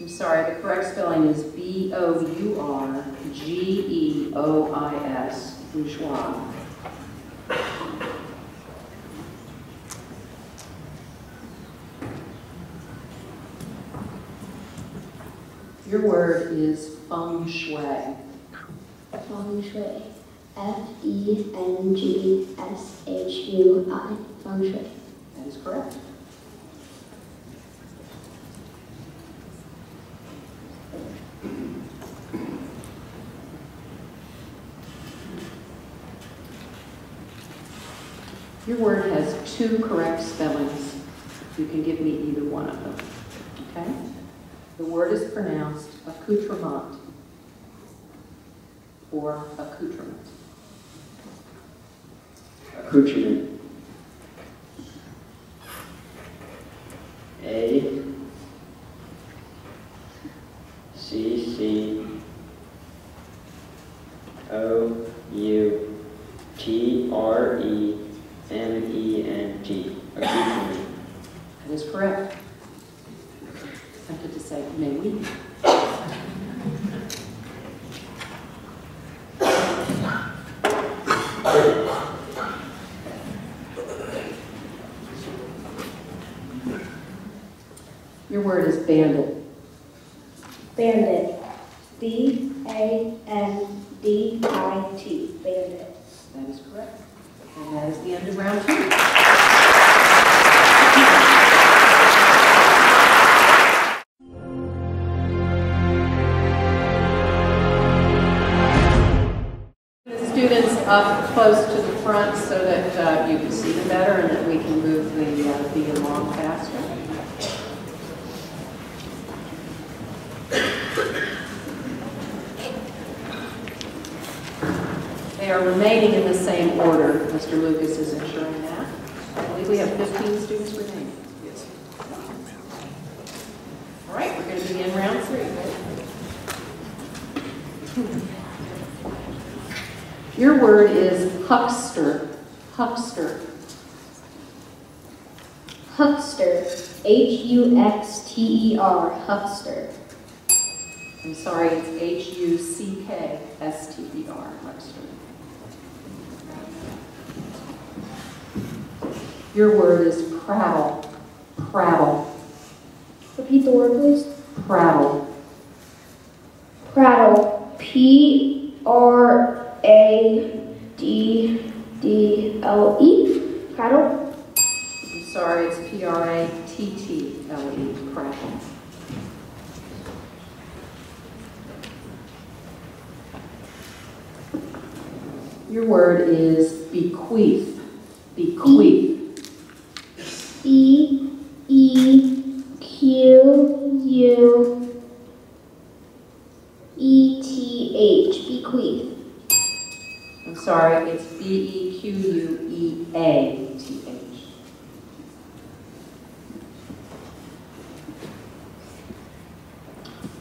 I'm sorry, the correct spelling is B O U R G E O I S. Bourgeois. Your word is feng shui. Feng shui. F E N G S H U I. Feng shui. That is correct. Your word has two correct spellings. You can give me either one of them. Okay? The word is pronounced accoutrement or accoutrement. Accoutrement. A C C O U T R E M E N T. That is correct. I tempted to say, may we? Your word is bandit. Bandit. B A N D I T. Bandit. That is correct. And that is the end of round two. The students up close to the front so that uh, you can see them better and that we can move the, uh, the along faster. They are remaining in the same order. Mister Lucas is ensuring that. I believe we have fifteen students remaining. Yes. All right, we're going to begin round three. Your word is huckster. Huckster. Huckster. H U X T E R. Huckster. I'm sorry, it's H U C K S T E R. Huckster. Your word is prattle. Prattle. Repeat the word, please. Prattle. Prattle. P R A D D L E. Prattle. I'm sorry, it's P R A T T L E. Prattle. Your word is bequeath. Bequeath. E E Q U E T H. Bequeath. I'm sorry, it's B E Q U E A T H.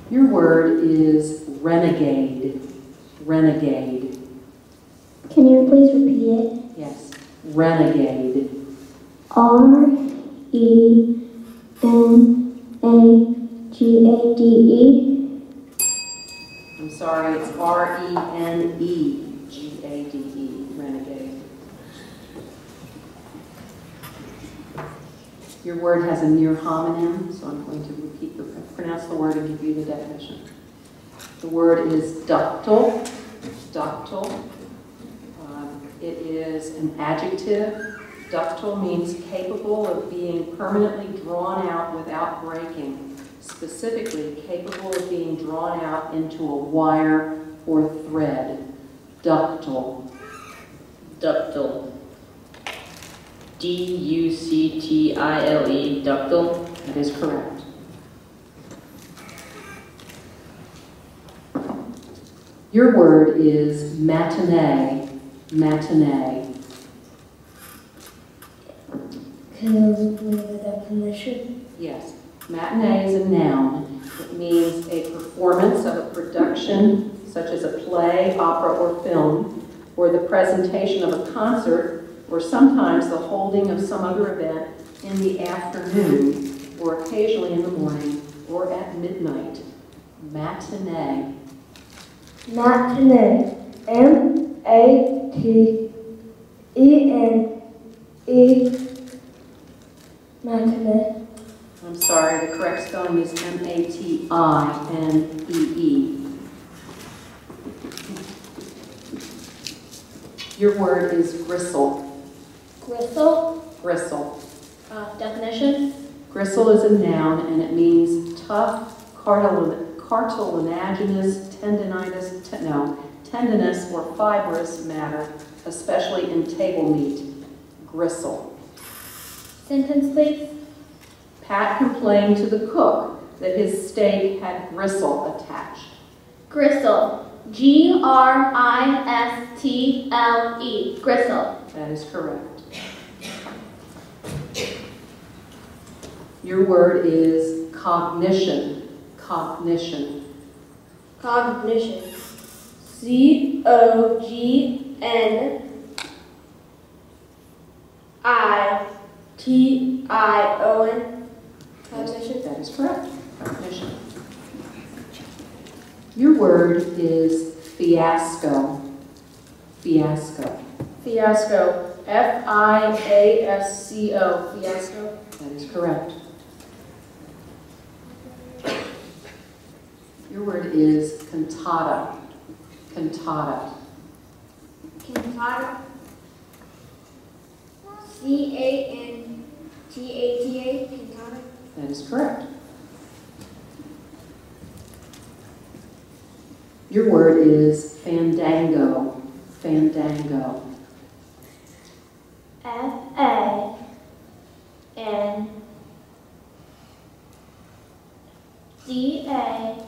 Your word is renegade. Renegade. Can you please repeat it? Yes. Renegade. R E N A G A D E. I'm sorry, it's R E N E G A D E, renegade. Your word has a near homonym, so I'm going to repeat the, pronounce the word and give you the definition. The word is ductile. Ductile. Um, it is an adjective. Ductile means capable of being permanently drawn out without breaking, specifically capable of being drawn out into a wire or thread. Ductile. Ductile. D U C T I L E. Ductile. That is correct. Your word is matinee. Matinee. Definition? Yes. Matinee is a noun. It means a performance of a production, such as a play, opera, or film, or the presentation of a concert, or sometimes the holding of some other event in the afternoon, or occasionally in the morning, or at midnight. Matinee. Matinee. M A T E N E. Matinee. I'm sorry, the correct spelling is M A T I N E E. Your word is gristle. Gristle? Gristle. Uh, definition? Gristle is a noun and it means tough, cartil cartilaginous, tendinitis, te no, tendinous or fibrous matter, especially in table meat. Gristle. Sentence, please. Pat complained to the cook that his steak had gristle attached. Gristle. G R I S T L E. Gristle. That is correct. Your word is cognition. Cognition. Cognition. C O G N I T I O N. Cognition. That is correct. Cognition. Your word is fiasco. Fiasco. Fiasco. F I A S C O. Fiasco. That is correct. Your word is cantata. Cantata. Cantata. C A N T A T A. Cantata. That is correct. Your word is fandango. Fandango. F A N D A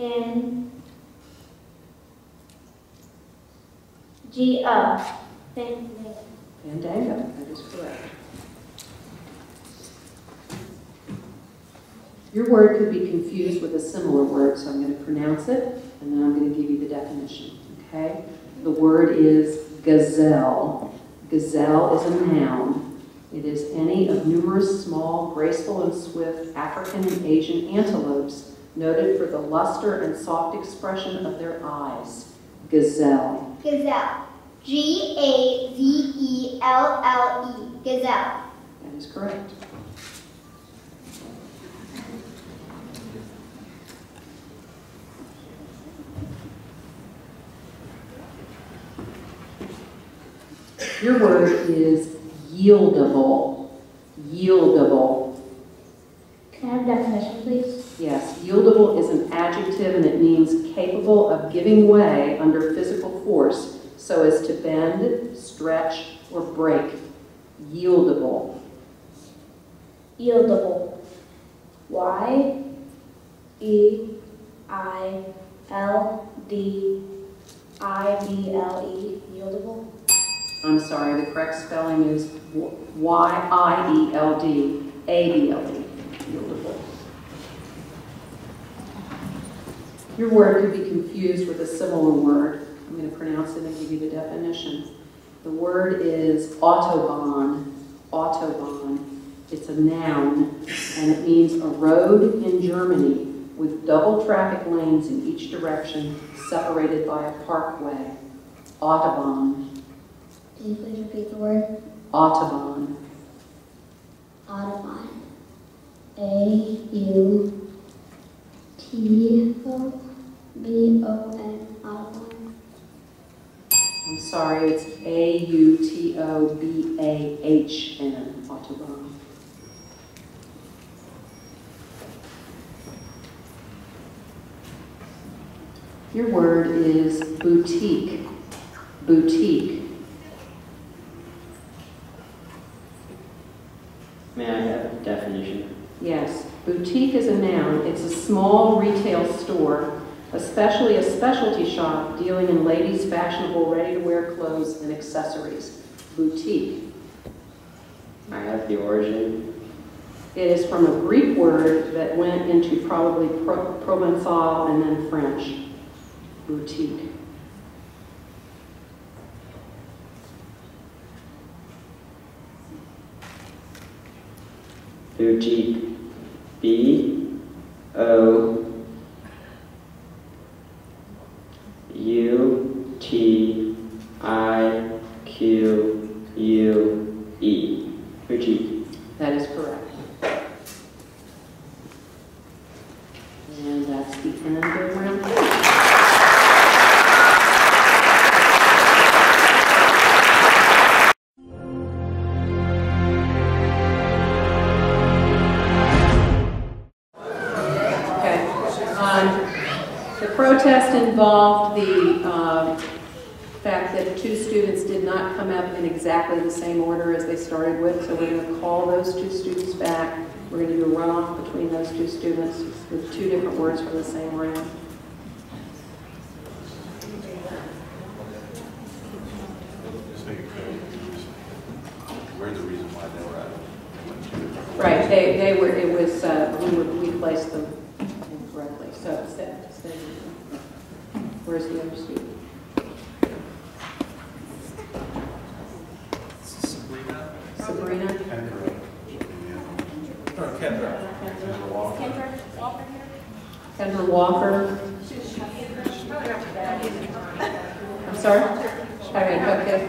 N G O. Fandango. Fandango, that is correct. Your word could be confused with a similar word, so I'm going to pronounce it, and then I'm going to give you the definition, okay? The word is gazelle. Gazelle is a noun. It is any of numerous small, graceful, and swift African and Asian antelopes noted for the luster and soft expression of their eyes. Gazelle. Gazelle. G A Z E L L E. Gazelle. That is correct. Your word is yieldable. Yieldable. Can I have a definition, please? Yes. Yieldable is an adjective, and it means capable of giving way under physical force so as to bend, stretch, or break. Yieldable. Yieldable. Y E I L D I B L E. Yieldable. I'm sorry, the correct spelling is Y I E L D A B L E. Yieldable. Your word could be confused with a similar word. I'm going to pronounce it and give you the definition. The word is autobahn. Autobahn. It's a noun, and it means a road in Germany with double traffic lanes in each direction separated by a parkway. Autobahn. Can you please repeat the word? Autobahn. Autobahn. A U T O B O N. Autobahn. I'm sorry, it's A U T O B A H N. Autobahn. Your word is boutique. Boutique. May I have a definition? Yes. Boutique is a noun. It's a small retail store, especially a specialty shop dealing in ladies' fashionable ready-to-wear clothes and accessories. Boutique. I have the origin. It is from a Greek word that went into probably Pro Provençal and then French. Boutique. Boutique. B O U T I Q U E. Boutique. That is correct. And that's the end of the round. Involved the uh, fact that two students did not come up in exactly the same order as they started with, so we're going to call those two students back. We're going to do a runoff between those two students with two different words for the same round. Right. They, they were. It was uh, we were, we placed them incorrectly. So set, set. Where's the other student? Sabrina. Sabrina. Kendra. Or Kendra. Kendra Walker. Kendra Walker here. Kendra Walker. I'm sorry. All right. Okay.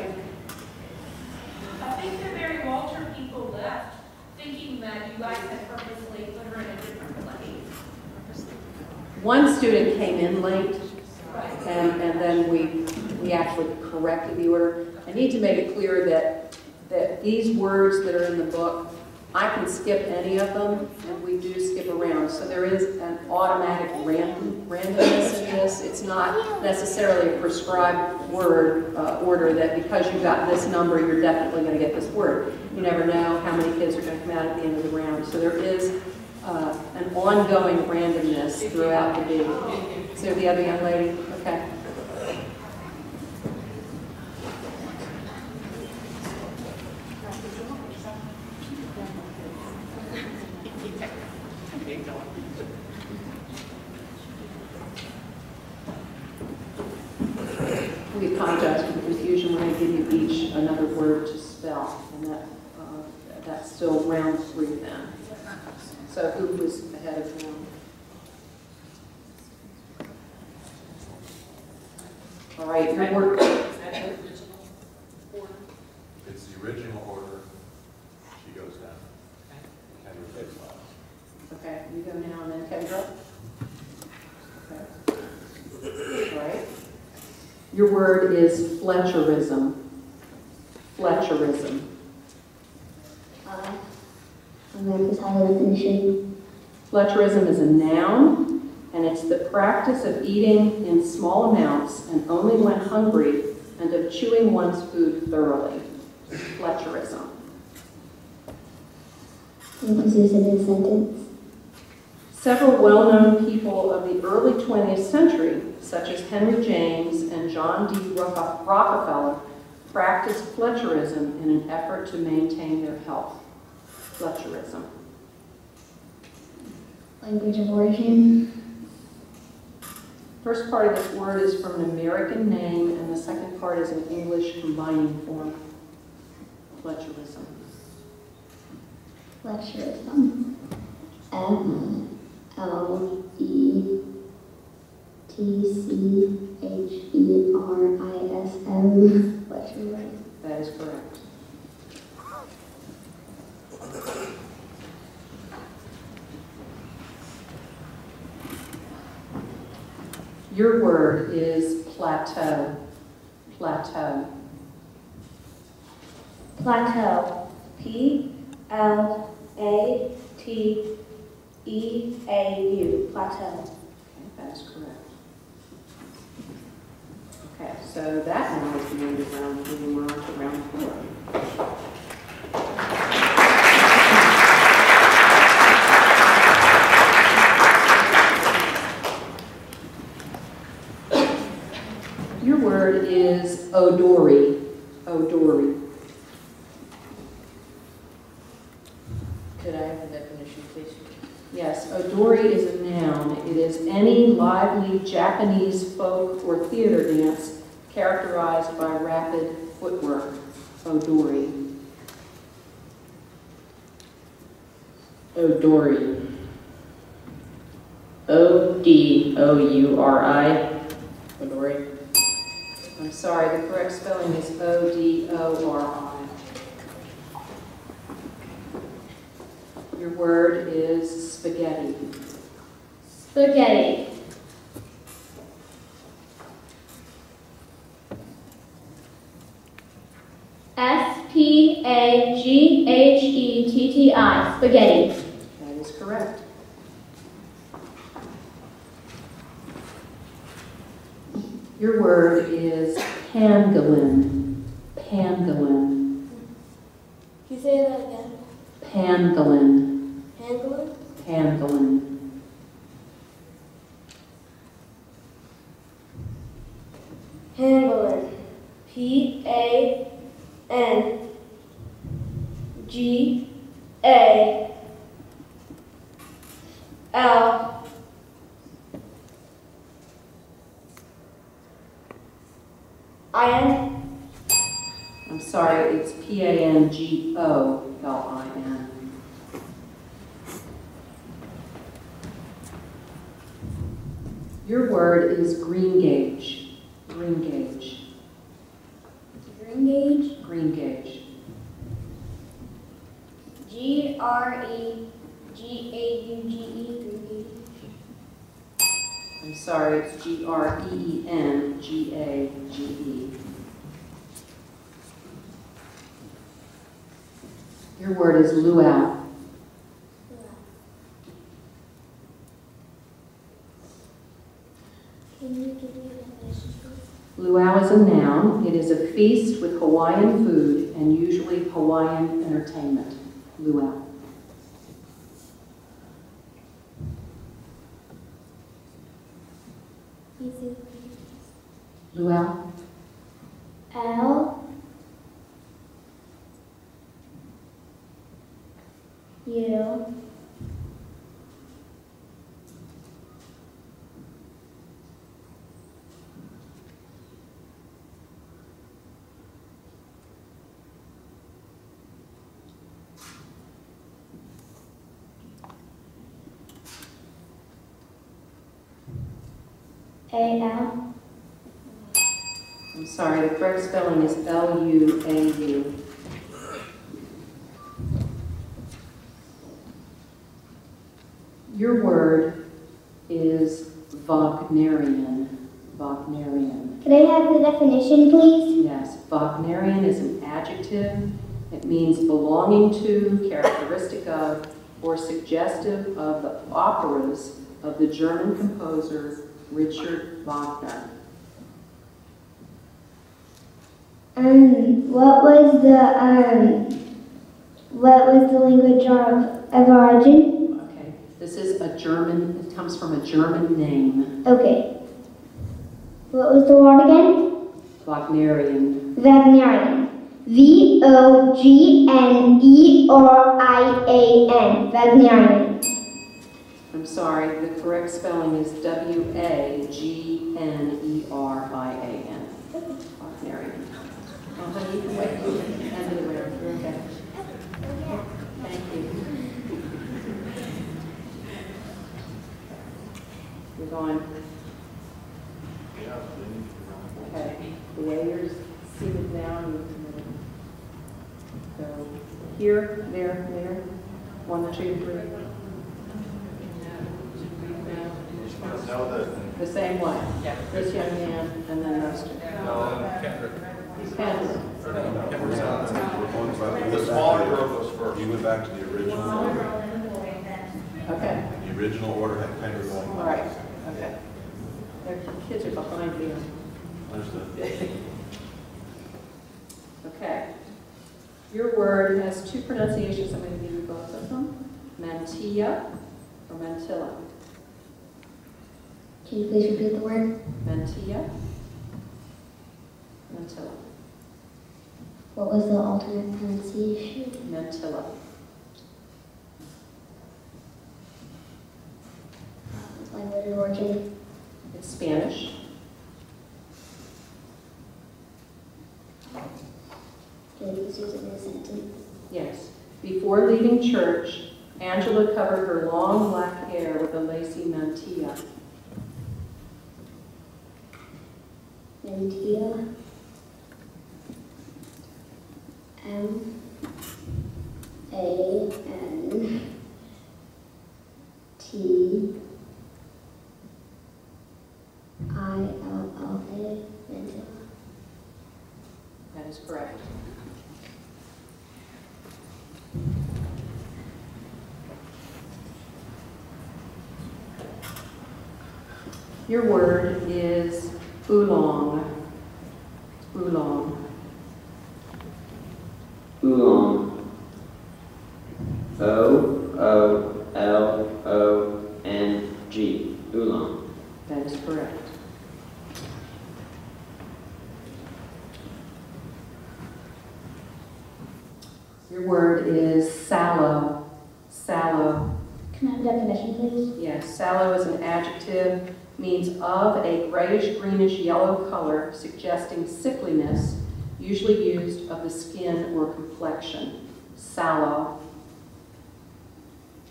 I think the Mary Walter people left, thinking that you guys had purposely put her in a different place. One student came in late, and, and then we we actually corrected the order. I need to make it clear that that these words that are in the book, I can skip any of them, and we do skip around. So there is an automatic random, randomness in this. It's not necessarily a prescribed word uh, order that because you got this number, you're definitely going to get this word. You never know how many kids are going to come out at the end of the round. So there is uh, an ongoing randomness throughout the day. So the other young lady, okay. We apologize for the confusion. We're going to give you each another word to spell, and that uh, that's still round three then. So who was ahead of you? All right, your word. It's the original order. She goes down. Kendra takes last. Okay, you go now and then Kendra. Okay. All right. Your word is Fletcherism. Fletcherism. Uh, I'm going to decide the definition. Fletcherism is a noun, and it's the practice of eating in small amounts and only when hungry, and of chewing one's food thoroughly. Fletcherism. What is it in a sentence? Several well-known people of the early twentieth century, such as Henry James and John D. Rockefeller, practiced Fletcherism in an effort to maintain their health. Fletcherism. Language of origin. First part of this word is from an American name, and the second part is an English combining form. Fletcherism. Fletcherism. F L E T C H E R I S M. That is correct. Your word is plateau. Plateau. Plateau. P L A T E A U, plateau. Okay, that is correct. Okay, so that now is the end of round three, and we're on to round four. Your word is odori. Odori. Could I have the definition, please? Yes, odori is a noun. It is any lively Japanese folk or theater dance characterized by rapid footwork. Odori. Odori. O D O U R I. Odori. I'm sorry, the correct spelling is O D O R I. Your word is spaghetti. Spaghetti. S P A G H E T T I. Spaghetti. That is correct. Your word is pangolin. Pangolin. Can you say that again? Pangolin. Pangolin? Pangolin. Pangolin. P A N G A Uh, I N, I'm sorry, it's P A N G O L I N. Your word is green gauge. Green gauge. Green gauge? Green gauge. G R E G A U G E, green gauge. I'm sorry, it's G R E E N G A G E. Your word is luau. Luau is a noun. It is a feast with Hawaiian food and usually Hawaiian entertainment. Luau. Easy. Luau. L. U. A L. I'm sorry, the correct spelling is L U A U. Your word is Wagnerian. Wagnerian. Could I have the definition, please? Yes. Wagnerian is an adjective. It means belonging to, characteristic of, or suggestive of the operas of the German composer Richard Wagner. Um, what was the um, what was the language of, of origin? Okay, this is a German. It comes from a German name. Okay. What was the word again? Wagnerian. Wagnerian. V O G N E R I A N. Wagnerian. I'm sorry, the correct spelling is W A G N E R I A N. Wagnerian. Oh, honey, you can wait. End of the room. You're okay. Thank you. You're going. Okay. The waiter's seated now. So here, there, there. One, two, three. The same one. Yeah. This young man and then us. No, Kendrick. Kendrick. The smaller group was first. You went back to the original order. Okay. The original order had Kendrick going. All right. Okay. Their kids are behind you. Understood. Okay. Your word has two pronunciations. I'm going to give you both of them. Mantilla or mantilla. Can you please repeat the word? Mantilla. Mantilla. What was the alternate pronunciation? Mantilla. Language of origin? It's Spanish. Can you use it in a sentence? Yes. Before leaving church, Angela covered her long black hair with a lacy mantilla. Mantilla. M. A. N. T. I. L. L. A. Mantilla. That is correct. Your word is oolong. Oolong. Oolong. O O L O N G. Oolong. That is correct. Your word is sallow. Sallow. Can I definition, please? Yes, sallow is an adjective, means of a grayish-greenish-yellow color, suggesting sickliness, usually used of the skin or complexion. Sallow.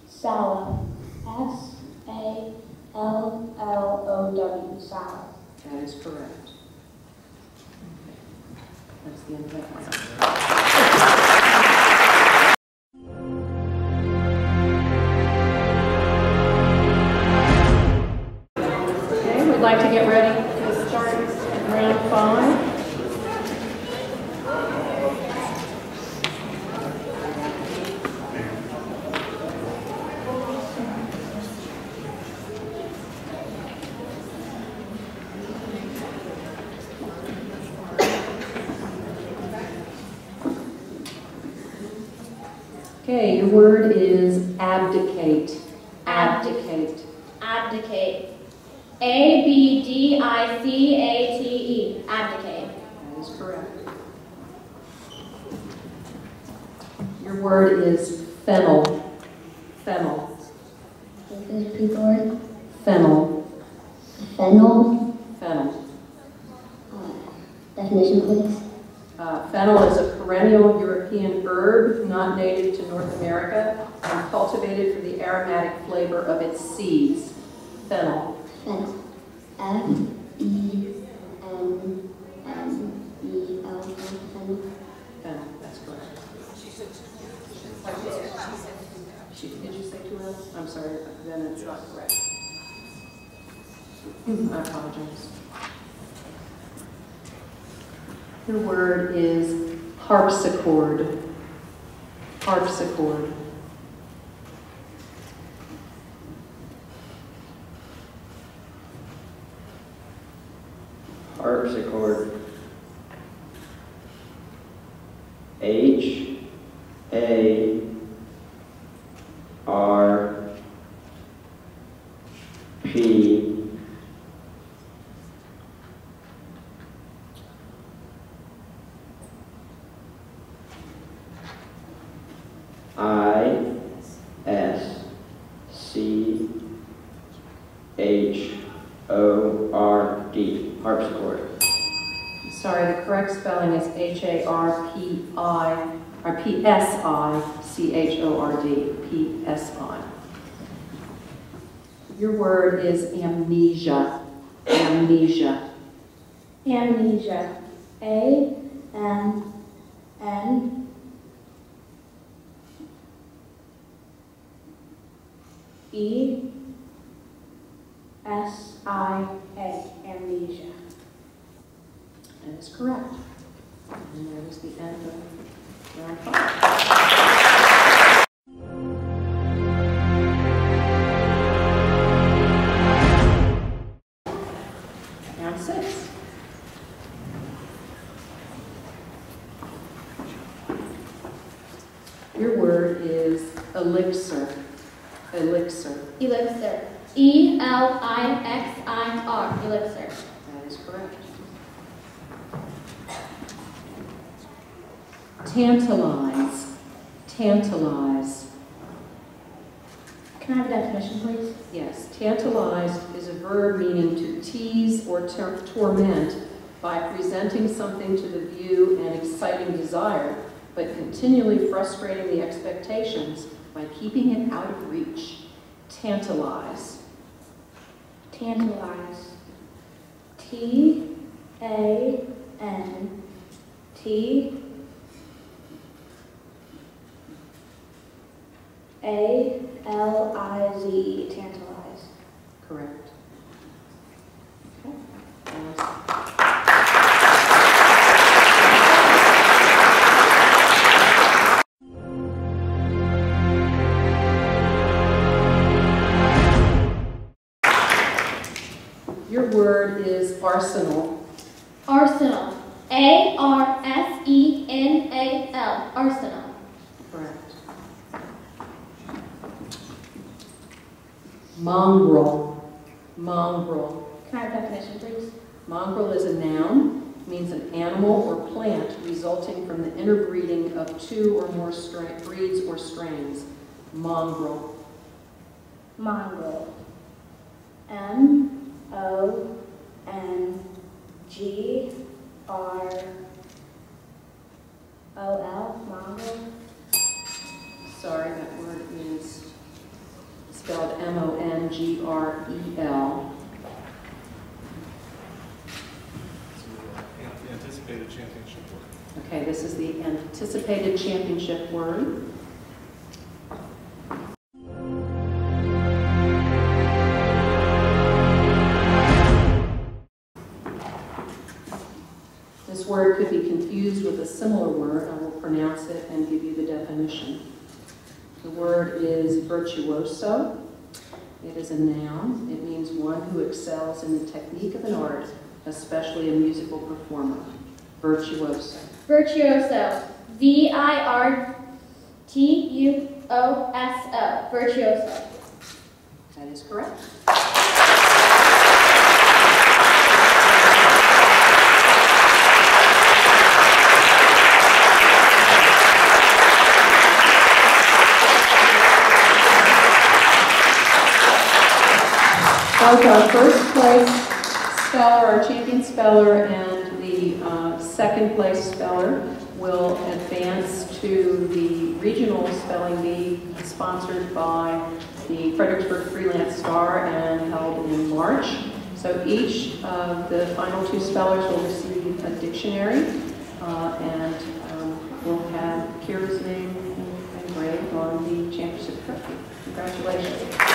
Sallow. S A L L O W. Sallow. That is correct. That's the end of that one. We'd like to get ready to start round five. Okay, your word is abdicate. Abdicate. Abdicate. A B D I C A T E, abdicate. That is correct. Your word is fennel. Fennel. What is the Greek word? Fennel. Fennel? Fennel. Uh, definition, please. Uh, fennel is a perennial European herb, not native to North America, and cultivated for the aromatic flavor of its seeds. Fennel. Fennel. F E N N E L. Fennel. Fennel, that's correct. She said two L's. Did you say two L's? I'm sorry, then it's not correct. I apologize. Your word is harpsichord. Harpsichord. Harpsichord. H A R P I S C H O R D. Harpsichord. Sorry, the correct spelling is H A R P I, or P S I C H O R D, P S I. Your word is amnesia. Amnesia. Amnesia. A N N E S I A. Amnesia. That is correct. And there is the end of round five. Round six. Your word is elixir. Elixir. Elixir. E L I X I R. Elixir. That is correct. Tantalize. Tantalize. Can I have a definition, please? Yes. Tantalize is a verb meaning to tease or ter torment by presenting something to the view and exciting desire, but continually frustrating the expectations by keeping it out of reach. Tantalize. Tantalize. T A N T A L I Z E, tantalize. Correct. Okay. Your word is arsenal. Arsenal. A R S E N A L. Arsenal. Correct. Mongrel. Mongrel. Can I have a definition, please? Mongrel is a noun, means an animal or plant resulting from the interbreeding of two or more breeds or strains. Mongrel. Mongrel. M O N G R O L, mongrel. Sorry, that word means spelled M O N G R E L. The anticipated championship word. Okay, this is the anticipated championship word. This word could be confused with a similar word. I will pronounce it and give you the definition. The word is virtuoso. It is a noun. It means one who excels in the technique of an art, especially a musical performer. Virtuoso. Virtuoso. V I R T U O S O. Virtuoso. That is correct. Both our first place speller, our champion speller, and the uh, second place speller will advance to the regional spelling bee sponsored by the Fredericksburg Freelance Star and held in March. So each of the final two spellers will receive a dictionary, uh, and um, we'll have Kyra's name engraved on the championship trophy. Congratulations.